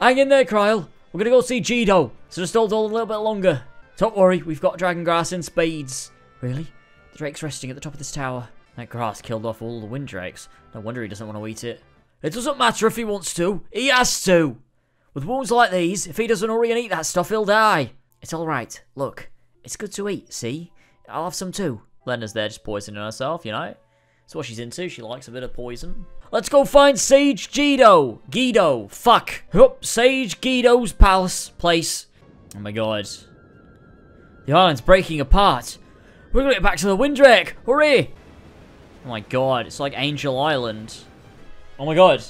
Hang in there, Krile. We're gonna go see Ghido. So just hold on a little bit longer. Don't worry, we've got dragon grass in spades. Really? The drake's resting at the top of this tower. That grass killed off all the wind drakes. No wonder he doesn't want to eat it. It doesn't matter if he wants to. He has to. With wounds like these, if he doesn't already eat that stuff, he'll die. It's alright. Look, it's good to eat, see? I'll have some too. Lenna's there just poisoning herself, you know? That's what she's into. She likes a bit of poison. Let's go find Sage Ghido. Ghido. Fuck. Hup, Sage Ghido's palace. Place. Oh my god. The island's breaking apart. We're gonna get back to the Windrake. Hooray. Oh my god. It's like Angel Island. Oh my god.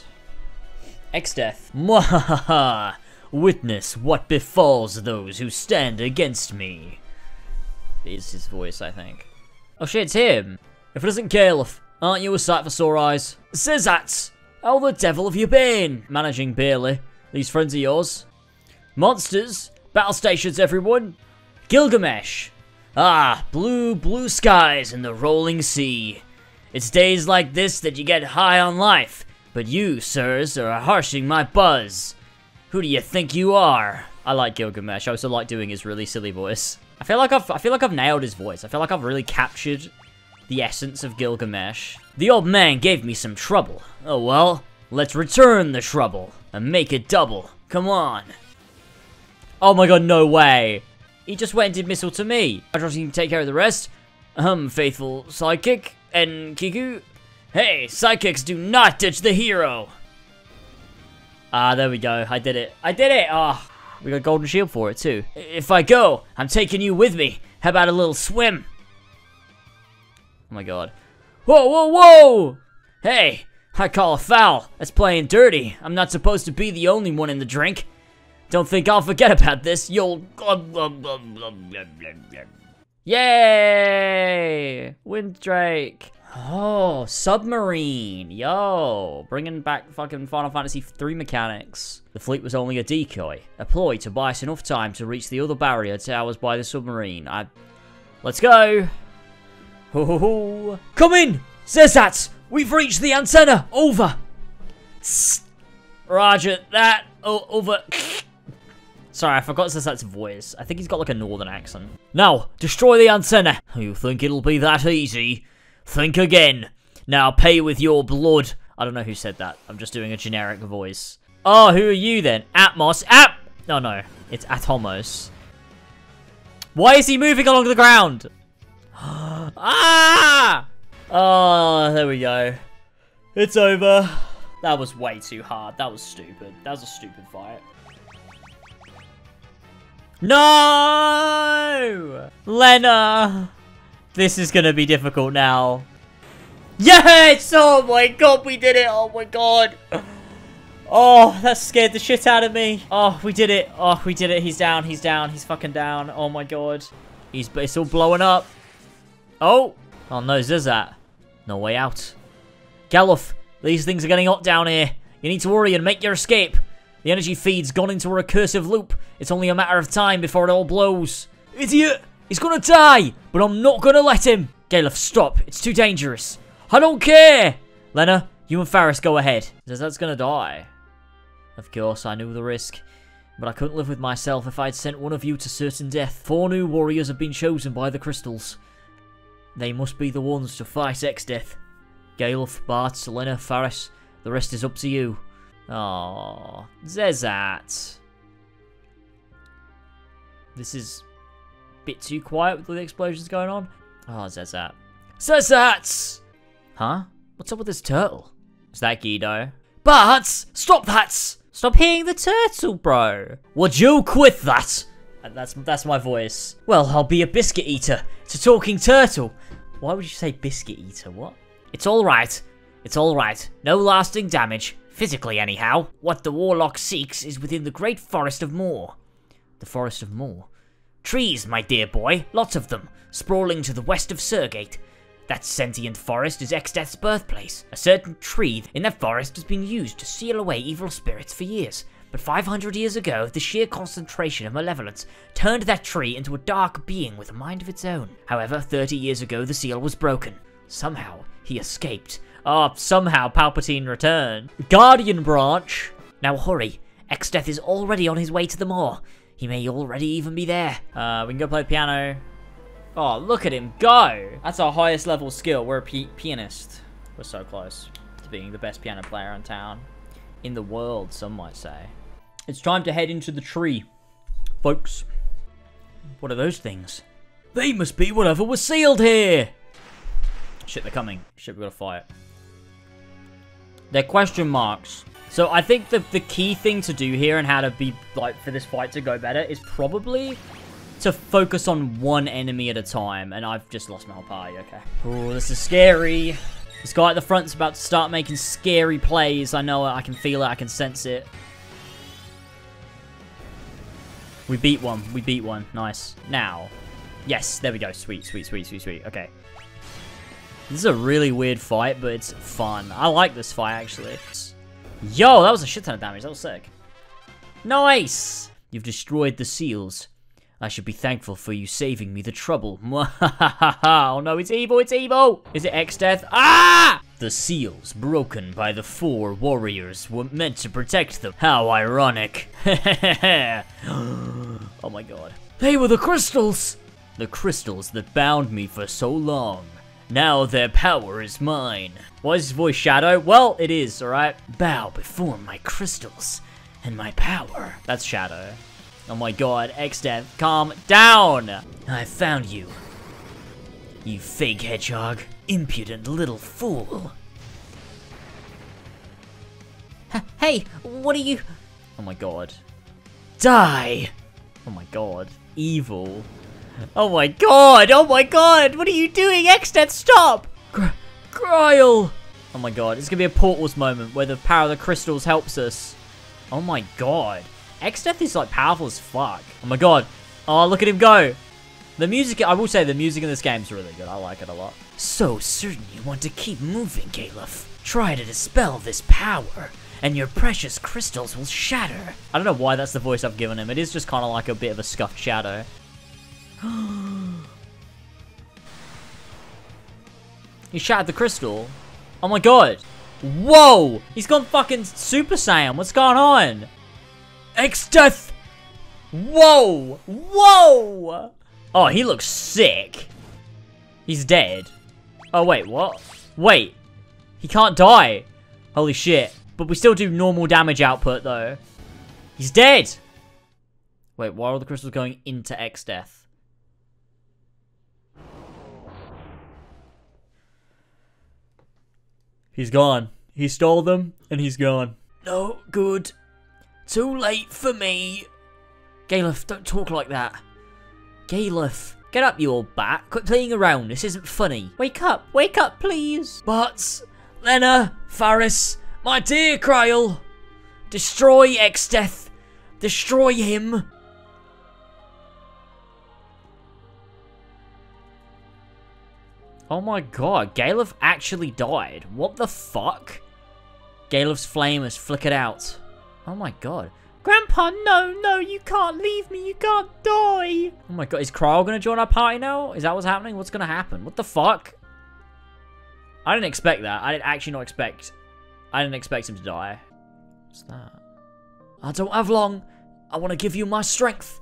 Exdeath. Mwahaha. Witness what befalls those who stand against me. Is his voice, I think. Oh shit, it's him. If it isn't Galuf. Aren't you a sight for sore eyes? Xezat! How the devil have you been? Managing barely. These friends of yours. Monsters. Battle stations, everyone. Gilgamesh. Ah, blue, blue skies and the rolling sea. It's days like this that you get high on life. But you, sirs, are harshing my buzz. Who do you think you are? I like Gilgamesh. I also like doing his really silly voice. I feel like I've nailed his voice. I feel like I've really captured the essence of Gilgamesh. The old man gave me some trouble. Oh well, let's return the trouble and make it double. Come on. Oh my god, no way. He just went and did missile to me. I trust you can take care of the rest. Faithful sidekick and Kiku. Hey, sidekicks do not ditch the hero. Ah, there we go. I did it. I did it. Ah, oh, we got a golden shield for it too. If I go, I'm taking you with me. How about a little swim? Oh my god. Whoa, whoa, whoa! Hey, I call a foul. That's playing dirty. I'm not supposed to be the only one in the drink. Don't think I'll forget about this. You'll... Yay! Windrake. Oh, submarine. Yo, bringing back fucking Final Fantasy III mechanics. The fleet was only a decoy. A ploy to buy us enough time to reach the other barrier towers by the submarine. Let's go! Ho ho ho! Come in! Xezat! We've reached the antenna! Over! Roger that! Oh, over! Sorry, I forgot Xezat's voice. I think he's got like a northern accent. Now, destroy the antenna! You think it'll be that easy? Think again! Now pay with your blood! I don't know who said that. I'm just doing a generic voice. Oh, who are you then? Atmos! No, no. It's Atomos. Why is he moving along the ground? Ah! Oh, there we go. It's over. That was way too hard. That was stupid. That was a stupid fight. No! Lenna! This is gonna be difficult now. Yes! Oh my god, we did it! Oh my god! Oh, that scared the shit out of me. Oh, we did it. Oh, we did it. He's down. He's down. He's fucking down. Oh my god. It's all blowing up. Oh! Oh no, Xezat. No way out. Galuf, these things are getting hot down here. You need to hurry and make your escape. The energy feed's gone into a recursive loop. It's only a matter of time before it all blows. Idiot! He's gonna die! But I'm not gonna let him! Galuf, stop. It's too dangerous. I don't care! Lenna, you and Faris go ahead. Xezat's gonna die. Of course, I knew the risk. But I couldn't live with myself if I'd sent one of you to certain death. 4 new warriors have been chosen by the crystals. They must be the ones to fight Exdeath. Galuf, Bartz, Lenna, Faris. The rest is up to you. Aww. Xezat. This is a bit too quiet with all the explosions going on. Oh, Xezat. Xezat! Huh? What's up with this turtle? Is that Ghido? Bartz! Stop that! Stop hitting the turtle, bro! Would you quit that? That's my voice. Well, I'll be a biscuit eater. It's a talking turtle. Why would you say biscuit eater? What? It's alright. It's alright. No lasting damage. Physically, anyhow. What the warlock seeks is within the great forest of Moor. The forest of Moor. Trees, my dear boy. Lots of them. Sprawling to the west of Surgate. That sentient forest is Exdeath's birthplace. A certain tree in that forest has been used to seal away evil spirits for years. But 500 years ago, the sheer concentration of malevolence turned that tree into a dark being with a mind of its own. However, 30 years ago, the seal was broken. Somehow, he escaped. Ah, somehow Palpatine returned. Guardian branch! Now hurry. Exdeath is already on his way to the moor. He may already even be there. We can go play the piano. Oh, look at him go! That's our highest level skill. We're a pianist. We're so close to being the best piano player in town. In the world, some might say. It's time to head into the tree, folks. What are those things? They must be whatever was sealed here! Shit, they're coming. Shit, we gotta fight. They're question marks. So I think the key thing to do here and how to be, like, for this fight to go better is probably to focus on one enemy at a time. And I've just lost my whole party, okay. Oh, this is scary. This guy at the front's about to start making scary plays. I know it, I can feel it, I can sense it. We beat one, nice. Now, yes, there we go, sweet, sweet, sweet, sweet, sweet, okay. This is a really weird fight, but it's fun. I like this fight, actually. Yo, that was a shit ton of damage, that was sick. Nice! You've destroyed the seals. I should be thankful for you saving me the trouble. Oh no, it's evil, it's evil! Is it Exdeath? Ah! The seals broken by the four warriors were meant to protect them. How ironic. Oh my god. They were the crystals! The crystals that bound me for so long. Now their power is mine. Why is his voice shadow? Well, it is, alright? Bow before my crystals and my power. That's shadow. Oh my god, Exdeath, calm down! I found you. You fake hedgehog. Impudent little fool. Hey, what are you? Oh my god. Die! Oh my god. Evil. Oh my god! Oh my god! What are you doing, Exdeath? Stop! Gryle! Oh my god, it's gonna be a Portals moment where the power of the crystals helps us. Oh my god. Exdeath is like powerful as fuck. Oh my god. Oh, look at him go. The music, I will say the music in this game is really good. I like it a lot. So certain you want to keep moving, Galuf. Try to dispel this power and your precious crystals will shatter. I don't know why that's the voice I've given him. It is just kind of like a bit of a scuffed shadow. He shattered the crystal. Oh my god. Whoa. He's gone fucking Super Saiyan. What's going on? Exdeath! Whoa! Whoa! Oh, he looks sick. He's dead. Oh, wait, what? Wait. He can't die. Holy shit. But we still do normal damage output, though. He's dead! Wait, why are all the crystals going into Exdeath? He's gone. He stole them, and he's gone. No good. Too late for me. Galuf, don't talk like that. Galuf, get up you old bat. Quit playing around, this isn't funny. Wake up please. Bartz, Lenna, Faris, my dear Krile. Destroy Exdeath. Destroy him. Oh my god, Galuf actually died. What the fuck? Galuf's flame has flickered out. Oh my god. Grandpa, no, no, you can't leave me, you can't die! Oh my god, is Krile gonna join our party now? Is that what's happening? What's gonna happen? What the fuck? I didn't expect that. I did actually not expect... I didn't expect him to die. What's that? I don't have long. I want to give you my strength.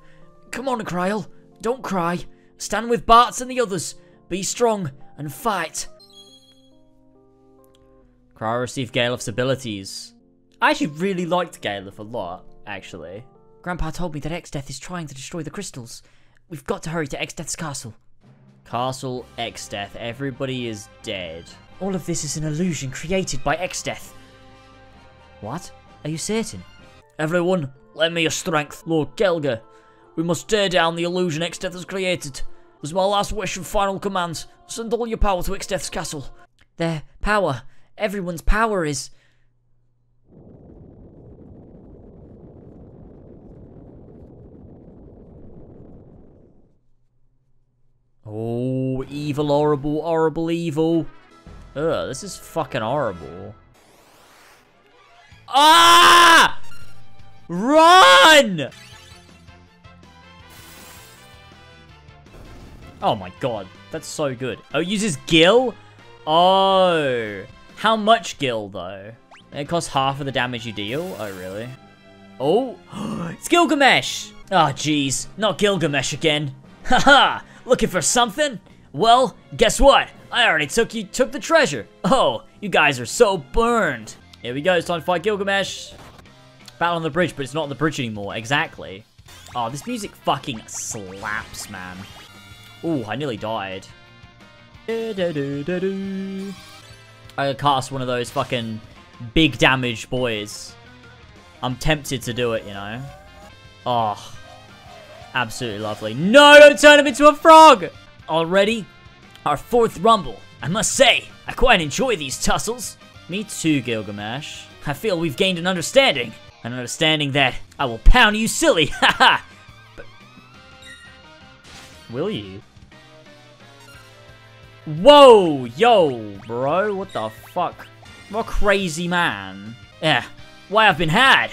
Come on, Krile. Don't cry. Stand with Bartz and the others. Be strong and fight. Krile received Galuf's abilities. I actually really liked Galuf a lot, actually. Grandpa told me that Exdeath is trying to destroy the crystals. We've got to hurry to Exdeath's castle. Castle Exdeath. Everybody is dead. All of this is an illusion created by Exdeath. What? Are you certain? Everyone, lend me your strength, Lord Kelger. We must tear down the illusion Exdeath has created. As my last wish and final command, send all your power to Exdeath's castle. Their power. Everyone's power is... Oh, evil, horrible, horrible, evil. Ugh, this is fucking horrible. Ah! Run! Oh my god, that's so good. Oh, it uses Gil? Oh. How much Gil, though? It costs half of the damage you deal? Oh, really? Oh, it's Gilgamesh! Oh, jeez, not Gilgamesh again. Haha! Looking for something? Well, guess what? I already took the treasure. Oh, you guys are so burned. Here we go, it's time to fight Gilgamesh. Battle on the bridge, but it's not on the bridge anymore, exactly. Oh, this music fucking slaps, man. Ooh, I nearly died. I cast one of those fucking big damage boys. I'm tempted to do it, you know. Oh. Absolutely lovely. No, don't turn him into a frog! Already, our fourth rumble. I must say, I quite enjoy these tussles. Me too, Gilgamesh. I feel we've gained an understanding. An understanding that I will pound you silly, haha! But... will you? Whoa, yo, bro, what the fuck? What a crazy man. Yeah, why I've been had.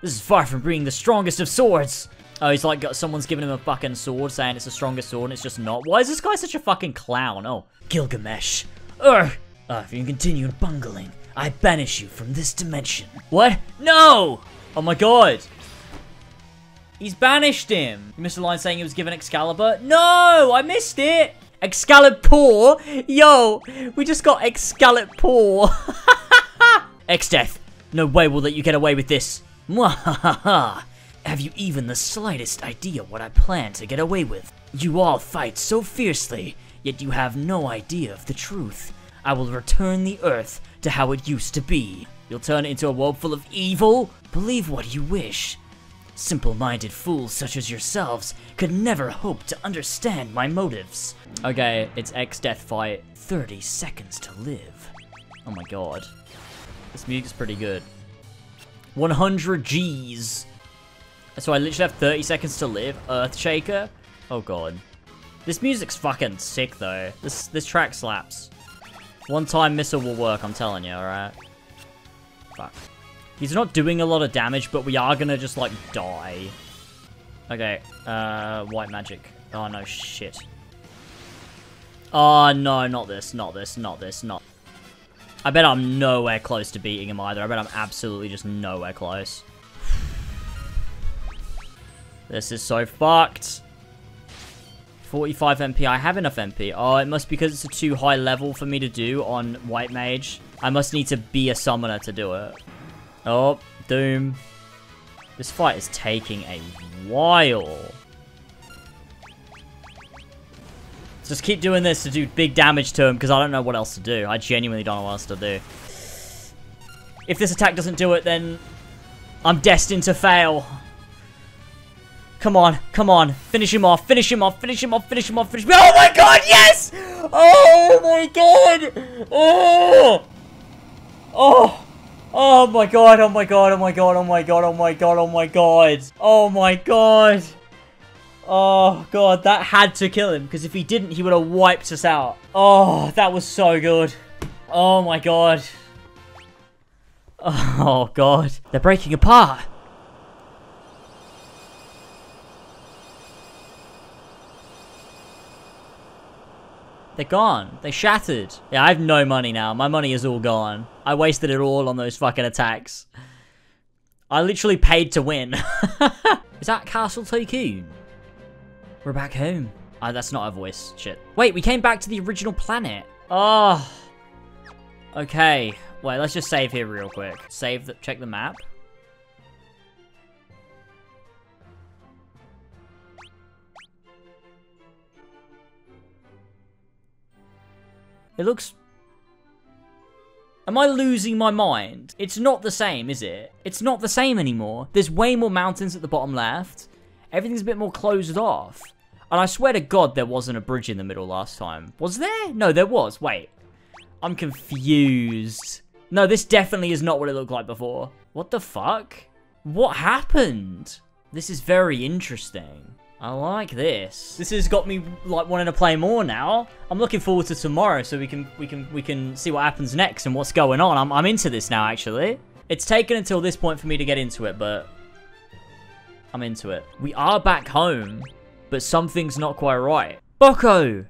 This is far from being the strongest of swords. Oh, he's like, someone's giving him a fucking sword, saying it's the strongest sword, and it's just not. Why is this guy such a fucking clown? Oh. Gilgamesh. Urgh! If you continue bungling, I banish you from this dimension. What? No! Oh my god. He's banished him. You missed the line saying he was given Excalibur. No! I missed it! Excalibur? Yo! We just got Excalibur. Exdeath. No way will let you get away with this. Mwahaha. Have you even the slightest idea what I plan to get away with? You all fight so fiercely, yet you have no idea of the truth. I will return the earth to how it used to be. You'll turn it into a world full of evil? Believe what you wish. Simple-minded fools such as yourselves could never hope to understand my motives. Okay, it's Exdeath fight. 30 seconds to live. Oh my god. This music's pretty good. 100 G's. So I literally have 30 seconds to live. Earthshaker. Oh god. This music's fucking sick though. This track slaps. One time missile will work, I'm telling you, alright? Fuck. He's not doing a lot of damage, but we are gonna just like die. Okay, white magic. Oh no, shit. Oh no, not this, not this, not this, not... I bet I'm nowhere close to beating him either. I bet I'm absolutely just nowhere close. This is so fucked. 45 MP. I have enough MP. Oh, it must be because it's a too high level for me to do on White Mage. I must need to be a summoner to do it. Oh, Doom. This fight is taking a while. Just keep doing this to do big damage to him because I don't know what else to do. I genuinely don't know what else to do. If this attack doesn't do it, then I'm destined to fail. Come on, come on. Finish him off, finish him off, finish him off, finish him off, finish him off. Oh my god, yes! Oh my god! Oh! Oh! Oh my god, oh my god, oh my god, oh my god, oh my god, oh my god. Oh my god. Oh god, that had to kill him, because if he didn't, he would have wiped us out. Oh, that was so good. Oh my god. Oh god. They're breaking apart. They're gone. They shattered. Yeah, I have no money now. My money is all gone. I wasted it all on those fucking attacks. I literally paid to win. Is that Castle Tycoon? We're back home. Oh, that's not a voice. Shit. Wait, we came back to the original planet. Oh. Okay. Wait, let's just save here real quick. Save the... check the map. It looks... Am I losing my mind? It's not the same, is it? It's not the same anymore. There's way more mountains at the bottom left. Everything's a bit more closed off. And I swear to God there wasn't a bridge in the middle last time. Was there? No, there was. Wait. I'm confused. No, this definitely is not what it looked like before. What the fuck? What happened? This is very interesting. I like this. This has got me like wanting to play more now. I'm looking forward to tomorrow so we can see what happens next and what's going on. I'm into this now actually. It's taken until this point for me to get into it, but I'm into it. We are back home, but something's not quite right. Boko!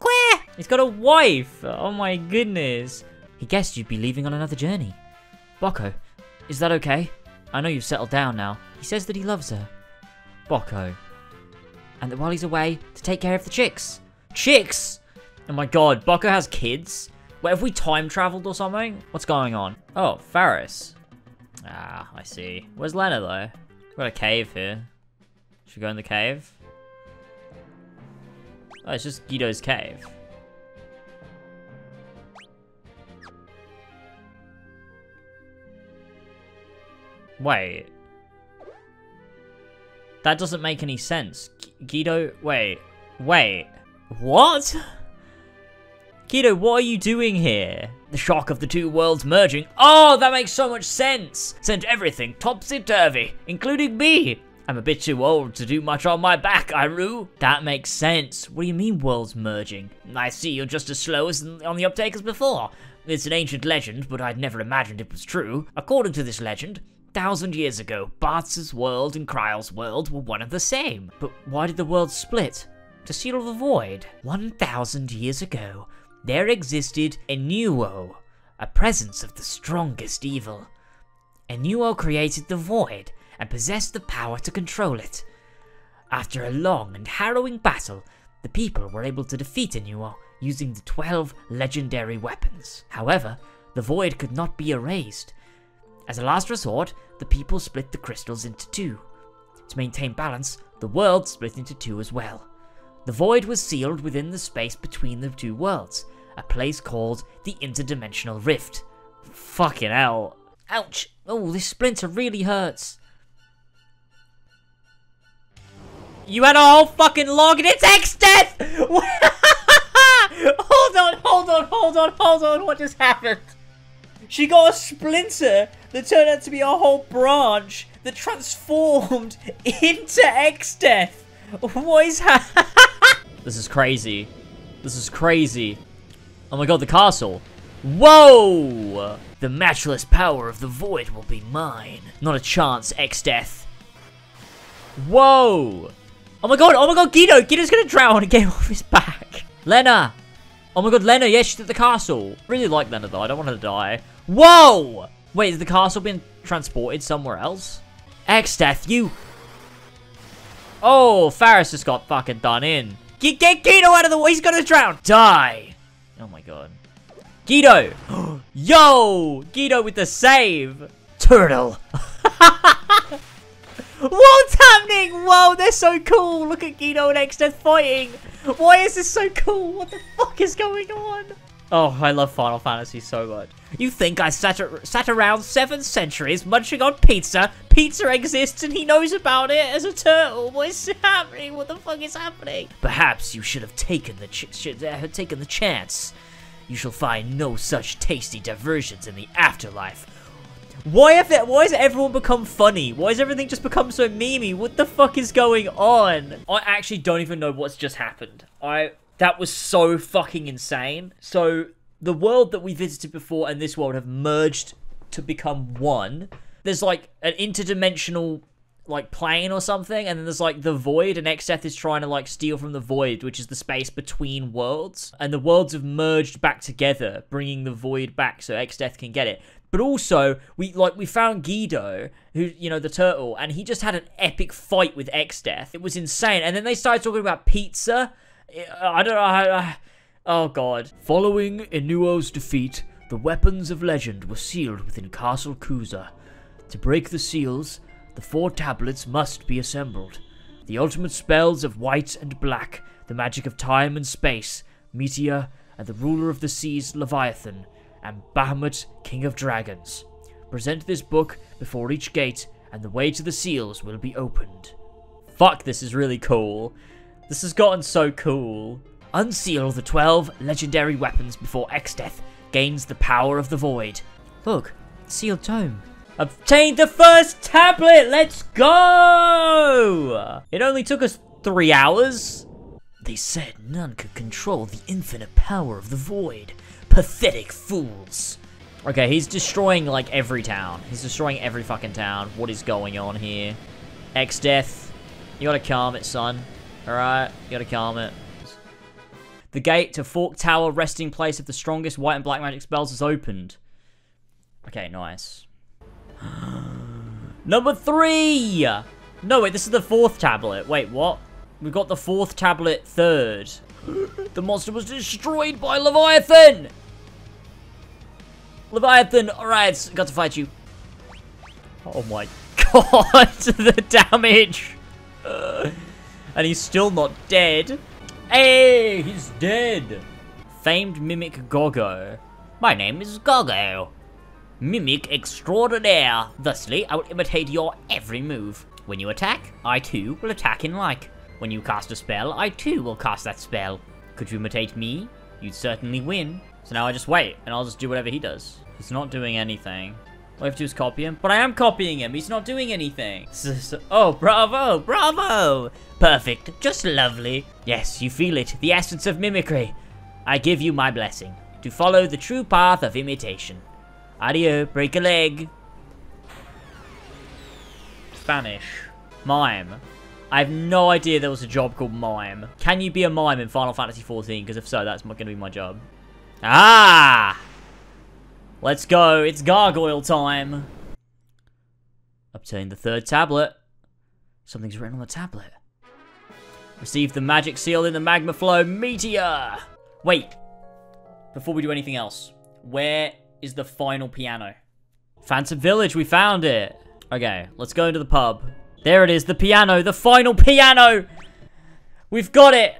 Queer! He's got a wife! Oh my goodness. He guessed you'd be leaving on another journey. Boko, is that okay? I know you've settled down now. He says that he loves her. Boko. And that while he's away, to take care of the chicks. Chicks! Oh my god, Boko has kids? Wait, have we time traveled or something? What's going on? Oh, Faris. Ah, I see. Where's Lenna though? We've got a cave here. Should we go in the cave? Oh, it's just Ghido's cave. Wait. That doesn't make any sense. Ghido, wait. What? Ghido, what are you doing here? The shock of the two worlds merging. Oh, that makes so much sense. Sent everything topsy-turvy, including me. I'm a bit too old to do much on my back, I rue. That makes sense. What do you mean worlds merging? I see you're just as slow as on the uptake as before. It's an ancient legend, but I'd never imagined it was true. According to this legend, 1,000 years ago, Bartz's world and Krile's world were one of the same. But why did the world split? To seal the void. 1,000 years ago, there existed Enuo, a presence of the strongest evil. Enuo created the void and possessed the power to control it. After a long and harrowing battle, the people were able to defeat Enuo using the 12 legendary weapons. However, the void could not be erased. As a last resort, the people split the crystals into two. To maintain balance, the world split into two as well. The void was sealed within the space between the two worlds, a place called the Interdimensional Rift. Fucking hell. Ouch! Oh, this splinter really hurts. You had a whole fucking log and it's Exdeath! Hold on, what just happened? She got a splinter that turned out to be a whole branch that transformed into Exdeath. What is happening? This is crazy. This is crazy. Oh my god, the castle. Whoa! The matchless power of the void will be mine. Not a chance, Exdeath. Whoa! Oh my god, Ghido! Ghido's gonna drown and get off his back. Lenna! Oh my god, Lenna, yes, she's at the castle. Really like Lenna though, I don't want her to die. Whoa! Wait, is the castle being transported somewhere else? Exdeath, you... Oh, Faris just got fucking done in. Get Ghido out of the way, he's gonna drown! Die! Oh my god. Ghido! Yo! Ghido with the save! Turtle! What's happening? Whoa, they're so cool! Look at Ghido and Exdeath fighting! Why is this so cool? What the fuck is going on? Oh, I love Final Fantasy so much. You think I sat around 7 centuries munching on pizza? Pizza exists and he knows about it as a turtle. What is happening? What the fuck is happening? Perhaps you should have taken the chance. You shall find no such tasty diversions in the afterlife. Why has everyone become funny? Why has everything just become so memey? What the fuck is going on? I actually don't even know what's just happened. That was so fucking insane. So, the world that we visited before and this world have merged to become one. There's like an interdimensional like plane or something, and then there's like the void, and Exdeath is trying to like steal from the void, which is the space between worlds. And the worlds have merged back together, bringing the void back so Exdeath can get it. But also, we found Ghido, who, you know, the turtle, and he just had an epic fight with Exdeath. It was insane. And then they started talking about pizza. I don't know how... Oh, God. Following Enuo's defeat, the weapons of legend were sealed within Castle Kuza. To break the seals, the 4 tablets must be assembled. The ultimate spells of white and black, the magic of time and space, meteor, and the ruler of the seas, Leviathan, and Bahamut, King of Dragons. Present this book before each gate, and the way to the seals will be opened. Fuck, this is really cool. This has gotten so cool. Unseal the 12 legendary weapons before Exdeath gains the power of the void. Look, sealed tome. Obtained the first tablet! Let's go! It only took us 3 hours. They said none could control the infinite power of the void. Pathetic fools. Okay, he's destroying, like, every town. He's destroying every fucking town. What is going on here? Exdeath, you gotta calm it, son. Alright? You gotta calm it. The gate to Fork Tower, resting place of the strongest white and black magic spells, is opened. Okay, nice. Number 3! No, wait, this is the 4th tablet. Wait, what? We've got the 4th tablet 3rd. The monster was destroyed by Leviathan! Leviathan, alright, got to fight you. Oh my god, the damage! And he's still not dead. Hey, he's dead! Famed mimic Gogo. My name is Gogo. Mimic extraordinaire. Thusly, I will imitate your every move. When you attack, I too will attack in like. When you cast a spell, I too will cast that spell. Could you imitate me? You'd certainly win. So now I just wait, and I'll just do whatever he does. He's not doing anything. All I have to do is copy him. But I am copying him. He's not doing anything. Oh, bravo, bravo. Perfect. Just lovely. Yes, you feel it. The essence of mimicry. I give you my blessing to follow the true path of imitation. Adieu, break a leg. Spanish. Mime. I have no idea there was a job called mime. Can you be a mime in Final Fantasy XIV? Because if so, that's going to be my job. Ah! Let's go. It's gargoyle time. Obtain the 3rd tablet. Something's written on the tablet. Receive the magic seal in the magma flow meteor. Wait. Before we do anything else, where is the final piano? Phantom Village, we found it. Okay, let's go into the pub. There it is, the piano, the final piano! We've got it!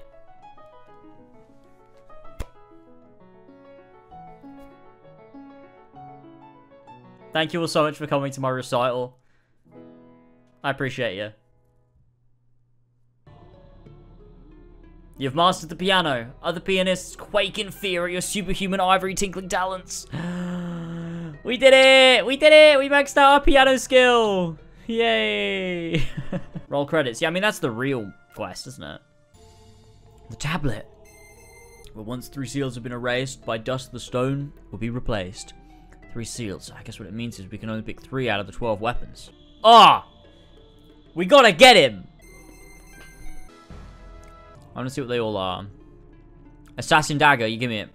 Thank you all so much for coming to my recital. I appreciate you. You've mastered the piano. Other pianists quake in fear at your superhuman ivory-tinkling talents. We did it! We did it! We maxed out our piano skill! Yay! Roll credits. Yeah, I mean, that's the real quest, isn't it? The tablet. Where once 3 seals have been erased, by dust the stone will be replaced. 3 seals. I guess what it means is we can only pick 3 out of the 12 weapons. Ah! Oh, we gotta get him! I wanna see what they all are. Assassin Dagger, you give me it.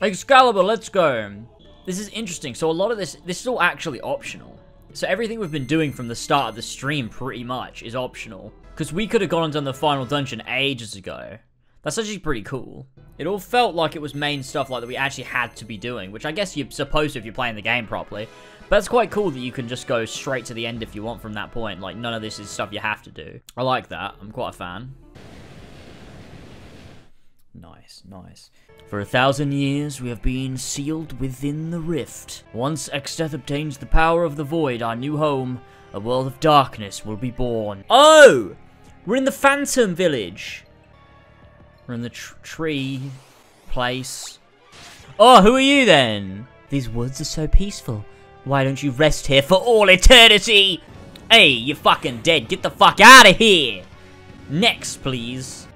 Excalibur, let's go! This is interesting. So a lot of this is all actually optional. So everything we've been doing from the start of the stream, pretty much, is optional. Because we could have gone and done the final dungeon ages ago. That's actually pretty cool. It all felt like it was main stuff like that we actually had to be doing, which I guess you're supposed to if you're playing the game properly. But it's quite cool that you can just go straight to the end if you want from that point. Like, none of this is stuff you have to do. I like that. I'm quite a fan. Nice, nice. For 1,000 years, we have been sealed within the rift. Once Exdeath obtains the power of the void, our new home, a world of darkness, will be born. Oh! We're in the Phantom Village. We're in the tree place. Oh, who are you then? These woods are so peaceful. Why don't you rest here for all eternity? Hey, you're fucking dead. Get the fuck out of here. Next, please.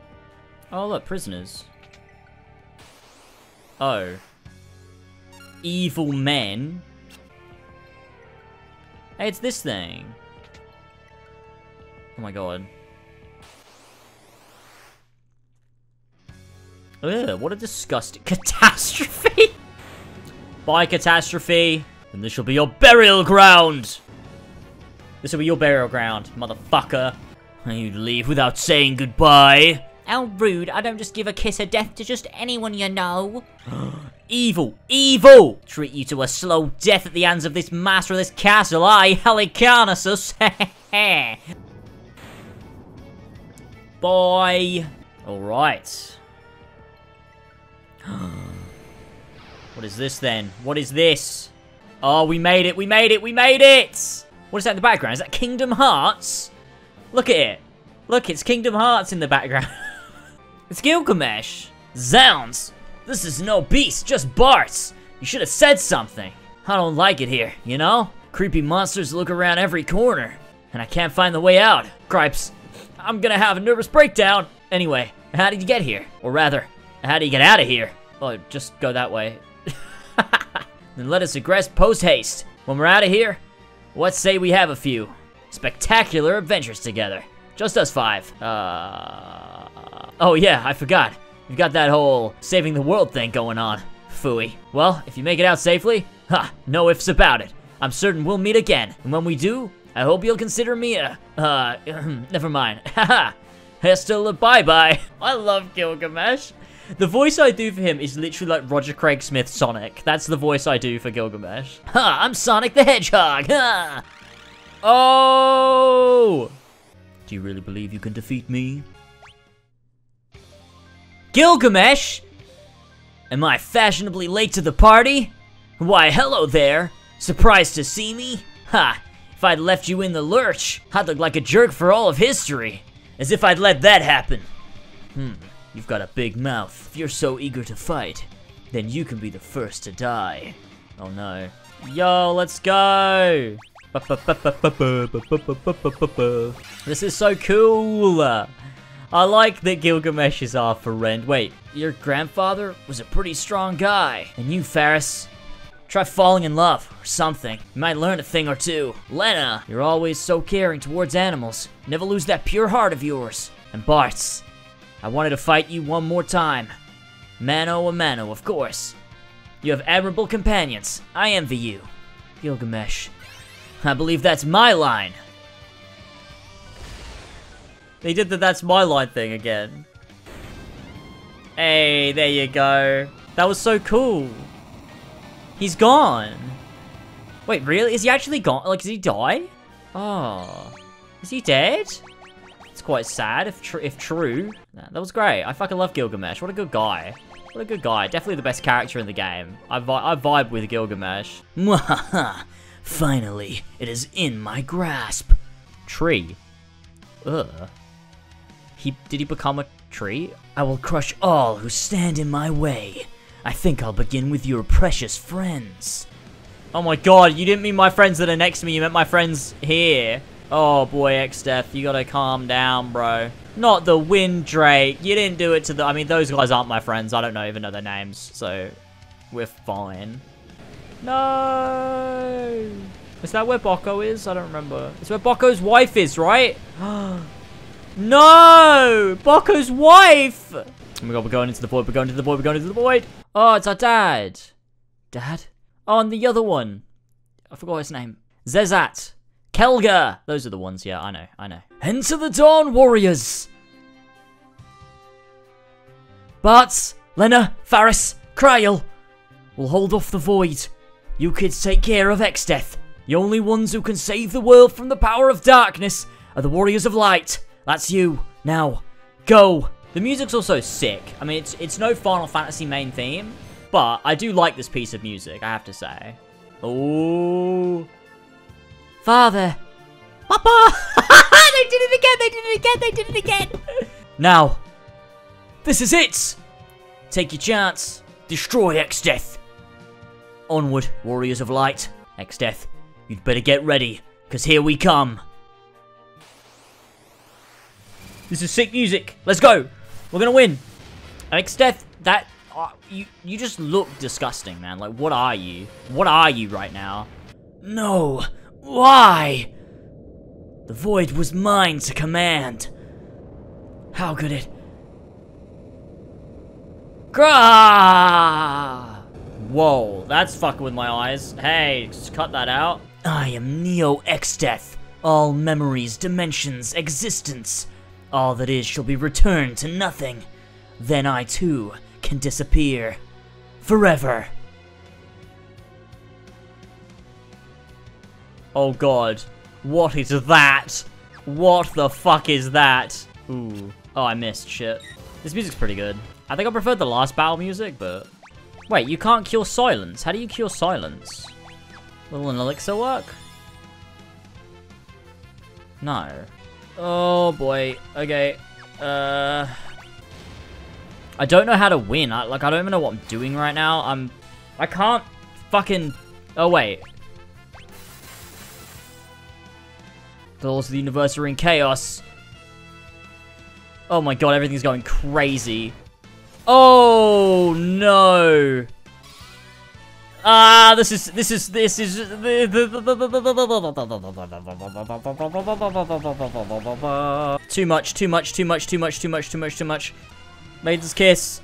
Oh, look, prisoners. Oh. Evil men. Hey, it's this thing. Oh my god. Ugh, what a disgusting catastrophe! Bye, catastrophe! And this shall be your burial ground! This will be your burial ground, motherfucker. And you'd leave without saying goodbye. How rude, I don't just give a kiss of death to just anyone you know. Evil, evil! Treat you to a slow death at the hands of this master of this castle, I, Helicarnassus. Bye. Alright. What is this then? What is this? Oh, we made it, we made it, we made it! What is that in the background? Is that Kingdom Hearts? Look at it. Look, it's Kingdom Hearts in the background. It's Gilgamesh. Zounds! This is no beast, just Bartz. You should have said something. I don't like it here, you know? Creepy monsters look around every corner, and I can't find the way out. Gripes, I'm gonna have a nervous breakdown. Anyway, how did you get here? Or rather, how do you get out of here? Oh, just go that way. Then let us aggress post-haste. When we're out of here, what say we have a few spectacular adventures together. Just us five. Oh yeah, I forgot. You've got that whole saving the world thing going on, phooey. Well, if you make it out safely, no ifs about it. I'm certain we'll meet again. And when we do, I hope you'll consider me a, never mind. Haha, hasta bye-bye. I love Gilgamesh. The voice I do for him is literally like Roger Craig Smith Sonic. That's the voice I do for Gilgamesh. Ha, I'm Sonic the Hedgehog, ha! Oh! Do you really believe you can defeat me? Gilgamesh? Am I fashionably late to the party? Why, hello there. Surprised to see me? Ha, if I'd left you in the lurch, I'd look like a jerk for all of history. As if I'd let that happen. You've got a big mouth. If you're so eager to fight, then you can be the first to die. Oh no. Yo, let's go! This is so cool! I like that Gilgamesh is off for rent. Wait, your grandfather was a pretty strong guy. And you, Faris, try falling in love or something. You might learn a thing or two. Lenna, you're always so caring towards animals. Never lose that pure heart of yours. And Bartz, I wanted to fight you one more time. Mano a mano, of course. You have admirable companions. I envy you. Gilgamesh. I believe that's my line. They did the that's my line thing again. Hey, there you go. That was so cool. He's gone. Wait, really? Is he actually gone? Like, did he die? Oh. Is he dead? It's quite sad, if true. Nah, that was great. I fucking love Gilgamesh. What a good guy. What a good guy. Definitely the best character in the game. I vibe with Gilgamesh. Finally, it is in my grasp. Tree. Ugh. Did he become a tree? I will crush all who stand in my way. I think I'll begin with your precious friends. Oh my god, you didn't mean my friends that are next to me. You meant my friends here. Oh boy, Exdeath, you gotta calm down, bro. Not the Wind Drake. You didn't do it to the... I mean, those guys aren't my friends. I don't even know their names, so we're fine. No! Is that where Boko is? I don't remember. It's where Boko's wife is, right? No! Boko's wife! Oh my god, we're going into the void. We're going into the void. We're going into the void. Oh, it's our dad. Dad? Oh, and the other one. I forgot his name. Xezat. Kelger! Those are the ones, yeah, I know, I know. Enter the dawn, warriors! Bartz, Lenna, Faris, Krile. We'll hold off the void. You kids take care of Exdeath. The only ones who can save the world from the power of darkness are the warriors of light. That's you. Now, go! The music's also sick. I mean, it's no Final Fantasy main theme, but I do like this piece of music, I have to say. Ooh... Father! Papa! They did it again! They did it again! They did it again! Now, this is it! Take your chance. Destroy Exdeath. Onward, warriors of light. Exdeath, you'd better get ready, because here we come. This is sick music. Let's go! We're gonna win! Exdeath, that... you just look disgusting, man. Like, what are you? What are you right now? No! Why? The void was mine to command. How could it? Grah! Whoa, that's fucking with my eyes. Hey, just cut that out. I am Neo Exdeath. All memories, dimensions, existence. All that is shall be returned to nothing. Then I too can disappear. Forever. Oh god, what is that? What the fuck is that? Ooh, oh I missed, shit. This music's pretty good. I think I preferred the last battle music, but... Wait, you can't cure silence. How do you cure silence? Will an elixir work? No. Oh boy. Okay. I don't know how to win. I don't even know what I'm doing right now. I can't fucking... Oh wait. The laws of the universe are in chaos. Oh my god, everything's going crazy. Oh no. Ah, this is too much. Maiden's Kiss.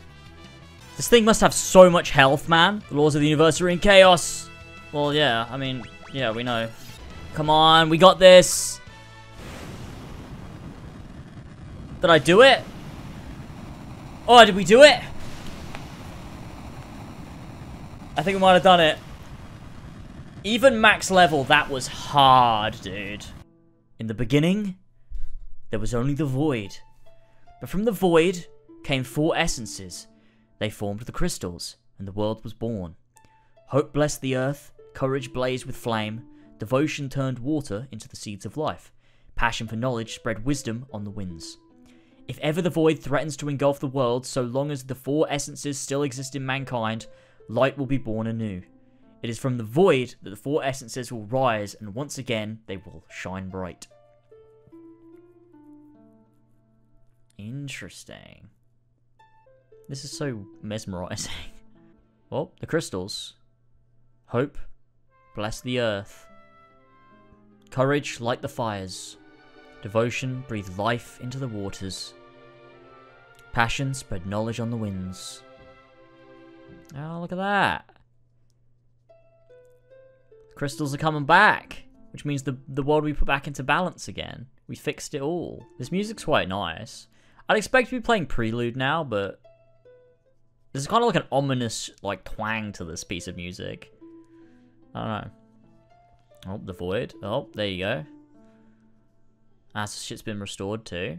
This thing must have so much health, man. The laws of the universe are in chaos. Well, yeah, I mean, yeah, we know. Come on, we got this. Did I do it? Oh, did we do it? I think we might have done it. Even max level, that was hard, dude. In the beginning, there was only the void. But from the void came four essences. They formed the crystals, and the world was born. Hope blessed the earth, courage blazed with flame, devotion turned water into the seeds of life, passion for knowledge spread wisdom on the winds. If ever the void threatens to engulf the world, so long as the four essences still exist in mankind, light will be born anew. It is from the void that the four essences will rise, and once again they will shine bright. Interesting. This is so mesmerizing. Well, the crystals. Hope, bless the earth. Courage, light the fires. Devotion, breathe life into the waters. Passion, spread knowledge on the winds. Oh, look at that. The crystals are coming back, which means the world we put back into balance again. We fixed it all. This music's quite nice. I'd expect to be playing Prelude now, but... There's kind of like an ominous, like, twang to this piece of music. I don't know. Oh, the void. Oh, there you go. Ah, so shit's been restored too.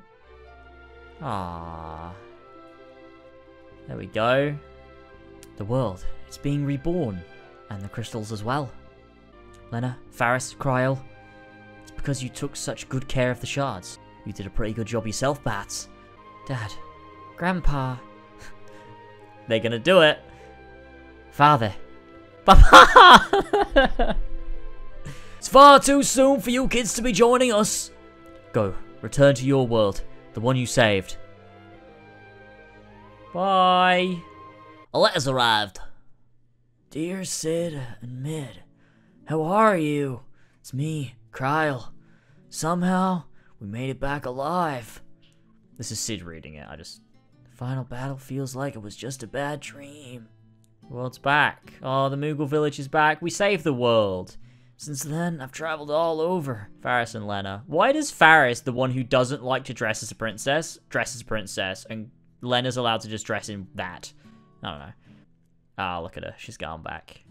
Ah, there we go. The world, it's being reborn. And the crystals as well. Lenna, Faris, Krile. It's because you took such good care of the shards. You did a pretty good job yourself, Bartz. Dad. Grandpa. They're gonna do it. Father. Papa! It's far too soon for you kids to be joining us. Go. Return to your world. The one you saved. Bye. A letter's arrived. Dear Sid and Mid, how are you? It's me, Krile. Somehow, we made it back alive. This is Sid reading it, The final battle feels like it was just a bad dream. The world's back. Oh, the Moogle village is back. We saved the world. Since then, I've traveled all over. Faris and Lenna. Why does Faris, the one who doesn't like to dress as a princess, dress as a princess, and Lenna's allowed to just dress in that? I don't know. Ah, oh, look at her. She's gone back.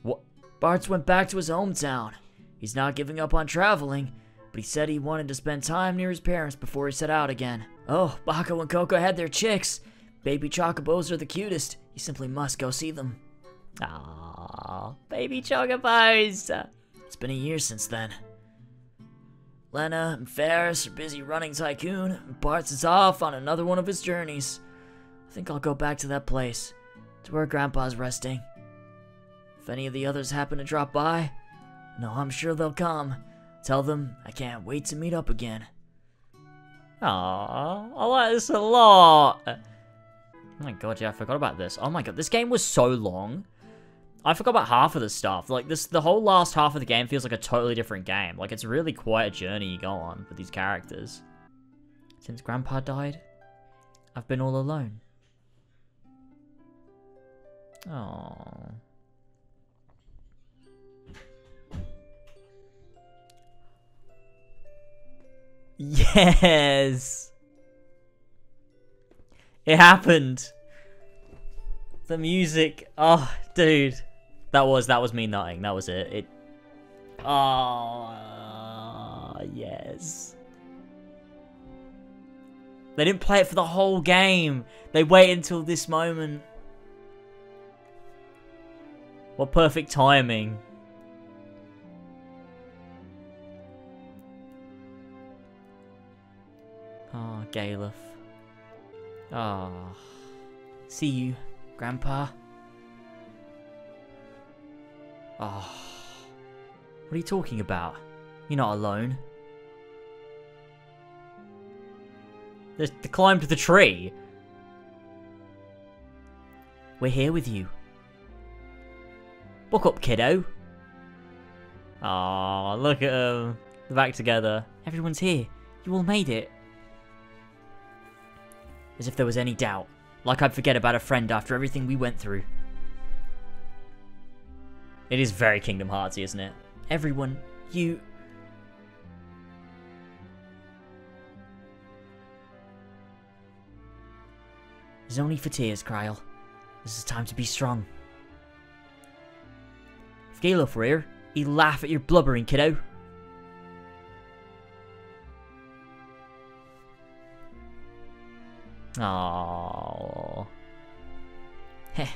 What? Bartz went back to his hometown. He's not giving up on traveling, but he said he wanted to spend time near his parents before he set out again. Oh, Boko and Coco had their chicks. Baby Chocobos are the cutest. You simply must go see them. Aww, baby Chocobos. It's been a year since then. Lenna and Faris are busy running Tycoon, and Bartz is off on another one of his journeys. I think I'll go back to that place, to where Grandpa's resting. If any of the others happen to drop by, no, I'm sure they'll come. Tell them I can't wait to meet up again. Aww, I like this a lot. Oh my god, yeah, I forgot about this. Oh my god, this game was so long. I forgot about half of the stuff. Like, the whole last half of the game feels like a totally different game. Like, it's really quite a journey you go on with these characters. Since Grandpa died, I've been all alone. Oh. Yes. It happened. The music. Oh, dude. That was me nutting. That was it. Oh, yes. They didn't play it for the whole game. They waited until this moment. What perfect timing. Ah, oh, Galuf. Ah. Oh. See you, Grandpa. Ah. Oh. What are you talking about? You're not alone. The climb to the tree. We're here with you. Buck up, kiddo. Aww, look at them. They're back together. Everyone's here. You all made it. As if there was any doubt. Like I'd forget about a friend after everything we went through. It is very Kingdom Hearts-y, isn't it? Everyone, you... There's no need for tears, Krile. This is time to be strong. If Galuf were here, he'd laugh at your blubbering, kiddo. Aww. Heh,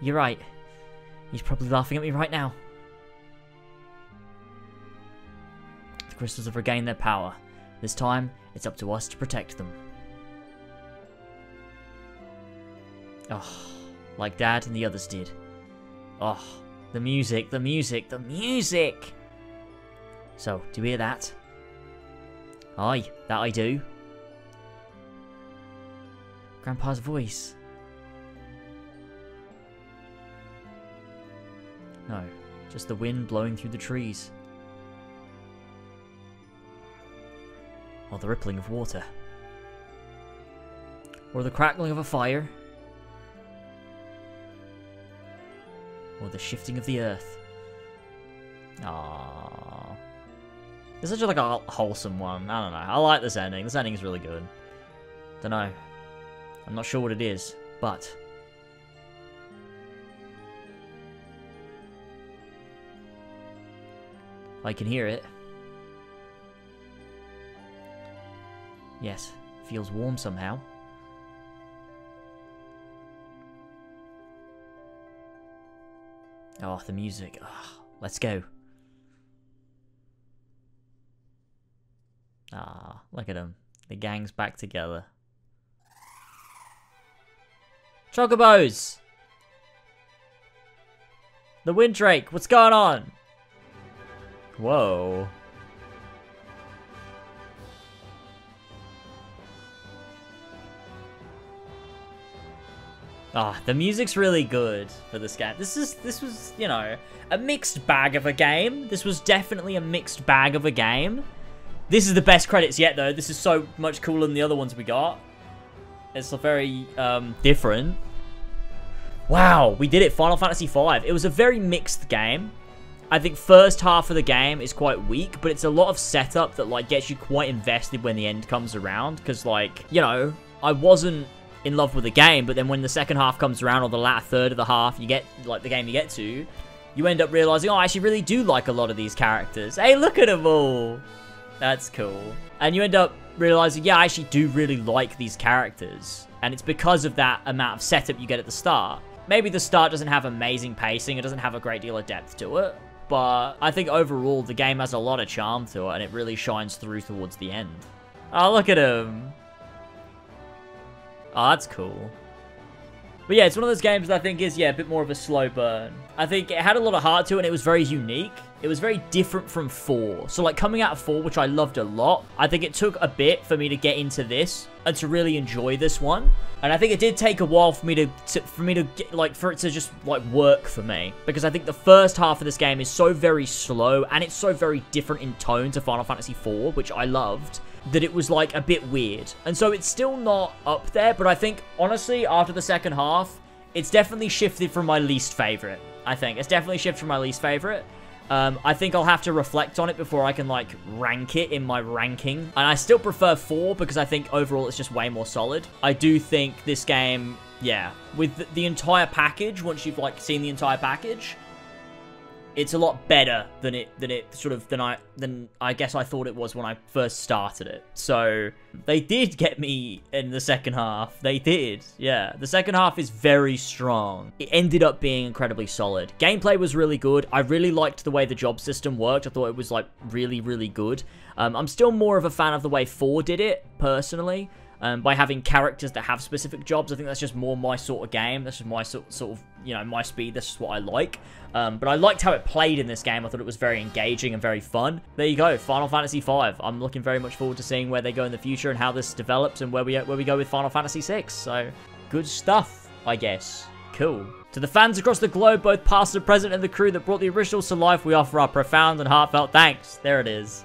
you're right. He's probably laughing at me right now. The crystals have regained their power. This time, it's up to us to protect them. Oh, like Dad and the others did. Oh, the music, the music, the music! So, do you hear that? Aye, that I do. Grandpa's voice. No, just the wind blowing through the trees. Or the rippling of water. Or the crackling of a fire. Or the shifting of the earth. Aww. It's such a, like a wholesome one. I don't know. I like this ending. This ending is really good. Don't know. I'm not sure what it is, but... I can hear it. Yes. Feels warm somehow. Oh, the music. Oh, let's go. Ah, look at them. The gang's back together. Chocobos! The Wind Drake, what's going on? Whoa. Ah, oh, the music's really good for this game. This was, you know, a mixed bag of a game. This was definitely a mixed bag of a game. This is the best credits yet, though. This is so much cooler than the other ones we got. It's very different. Wow, we did it. Final Fantasy V. It was a very mixed game. I think first half of the game is quite weak, but it's a lot of setup that, like, gets you quite invested when the end comes around. Because, like, you know, I wasn't in love with the game, but then when the second half comes around, or the latter third of the half, you get, like, the game you get to, you end up realizing, oh, I actually really do like a lot of these characters. Hey, look at them all. That's cool. And you end up realizing, yeah, I actually do really like these characters. And it's because of that amount of setup you get at the start. Maybe the start doesn't have amazing pacing, it doesn't have a great deal of depth to it, but I think overall the game has a lot of charm to it, and it really shines through towards the end. Oh, look at him. Oh, that's cool. But yeah, it's one of those games that I think is, yeah, a bit more of a slow burn. I think it had a lot of heart to it, and it was very unique. It was very different from 4. So, like, coming out of 4, which I loved a lot, I think it took a bit for me to get into this and to really enjoy this one. And I think it did take a while for me to get, like, for it to just, like, work for me. Because I think the first half of this game is so very slow, and it's so very different in tone to Final Fantasy IV, which I loved, that it was, like, a bit weird. And so it's still not up there, but I think, honestly, after the second half, it's definitely shifted from my least favorite, I think. It's definitely shifted from my least favorite. I think I'll have to reflect on it before I can, like, rank it in my ranking. And I still prefer 4 because I think overall it's just way more solid. I do think this game, yeah, with the entire package, once you've, like, seen the entire package, It's a lot better than I guess I thought it was when I first started it. So they did get me in the second half. They did. Yeah, the second half is very strong. It ended up being incredibly solid. Gameplay was really good. I really liked the way the job system worked. I thought it was like really, really good. I'm still more of a fan of the way 4 did it personally. By having characters that have specific jobs. I think that's just more my sort of game. That's just my sort of, you know, my speed. That's just what I like. But I liked how it played in this game. I thought it was very engaging and very fun. There you go, Final Fantasy V. I'm looking very much forward to seeing where they go in the future and how this develops and where we go with Final Fantasy VI. So, good stuff, I guess. Cool. To the fans across the globe, both past and present, and the crew that brought the originals to life, we offer our profound and heartfelt thanks. There it is.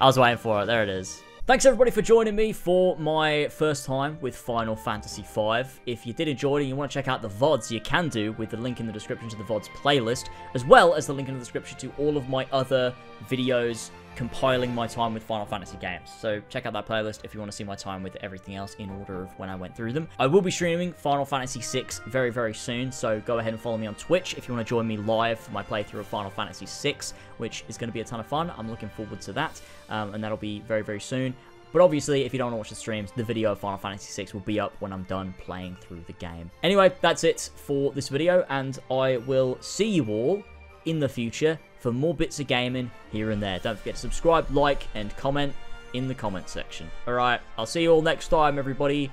I was waiting for it. There it is. Thanks everybody for joining me for my first time with Final Fantasy V. If you did enjoy it and you want to check out the VODs, you can do with the link in the description to the VODs playlist, as well as the link in the description to all of my other videos compiling my time with Final Fantasy games. So check out that playlist if you want to see my time with everything else in order of when I went through them. I will be streaming Final Fantasy VI very, very soon, so go ahead and follow me on Twitch if you want to join me live for my playthrough of Final Fantasy VI, which is going to be a ton of fun. I'm looking forward to that, and that'll be very, very soon. But obviously, if you don't want to watch the streams, the video of Final Fantasy VI will be up when I'm done playing through the game. Anyway, that's it for this video, and I will see you all in the future for more bits of gaming here and there. Don't forget to subscribe, like, and comment in the comment section. Alright, I'll see you all next time, everybody.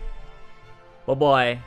Bye-bye.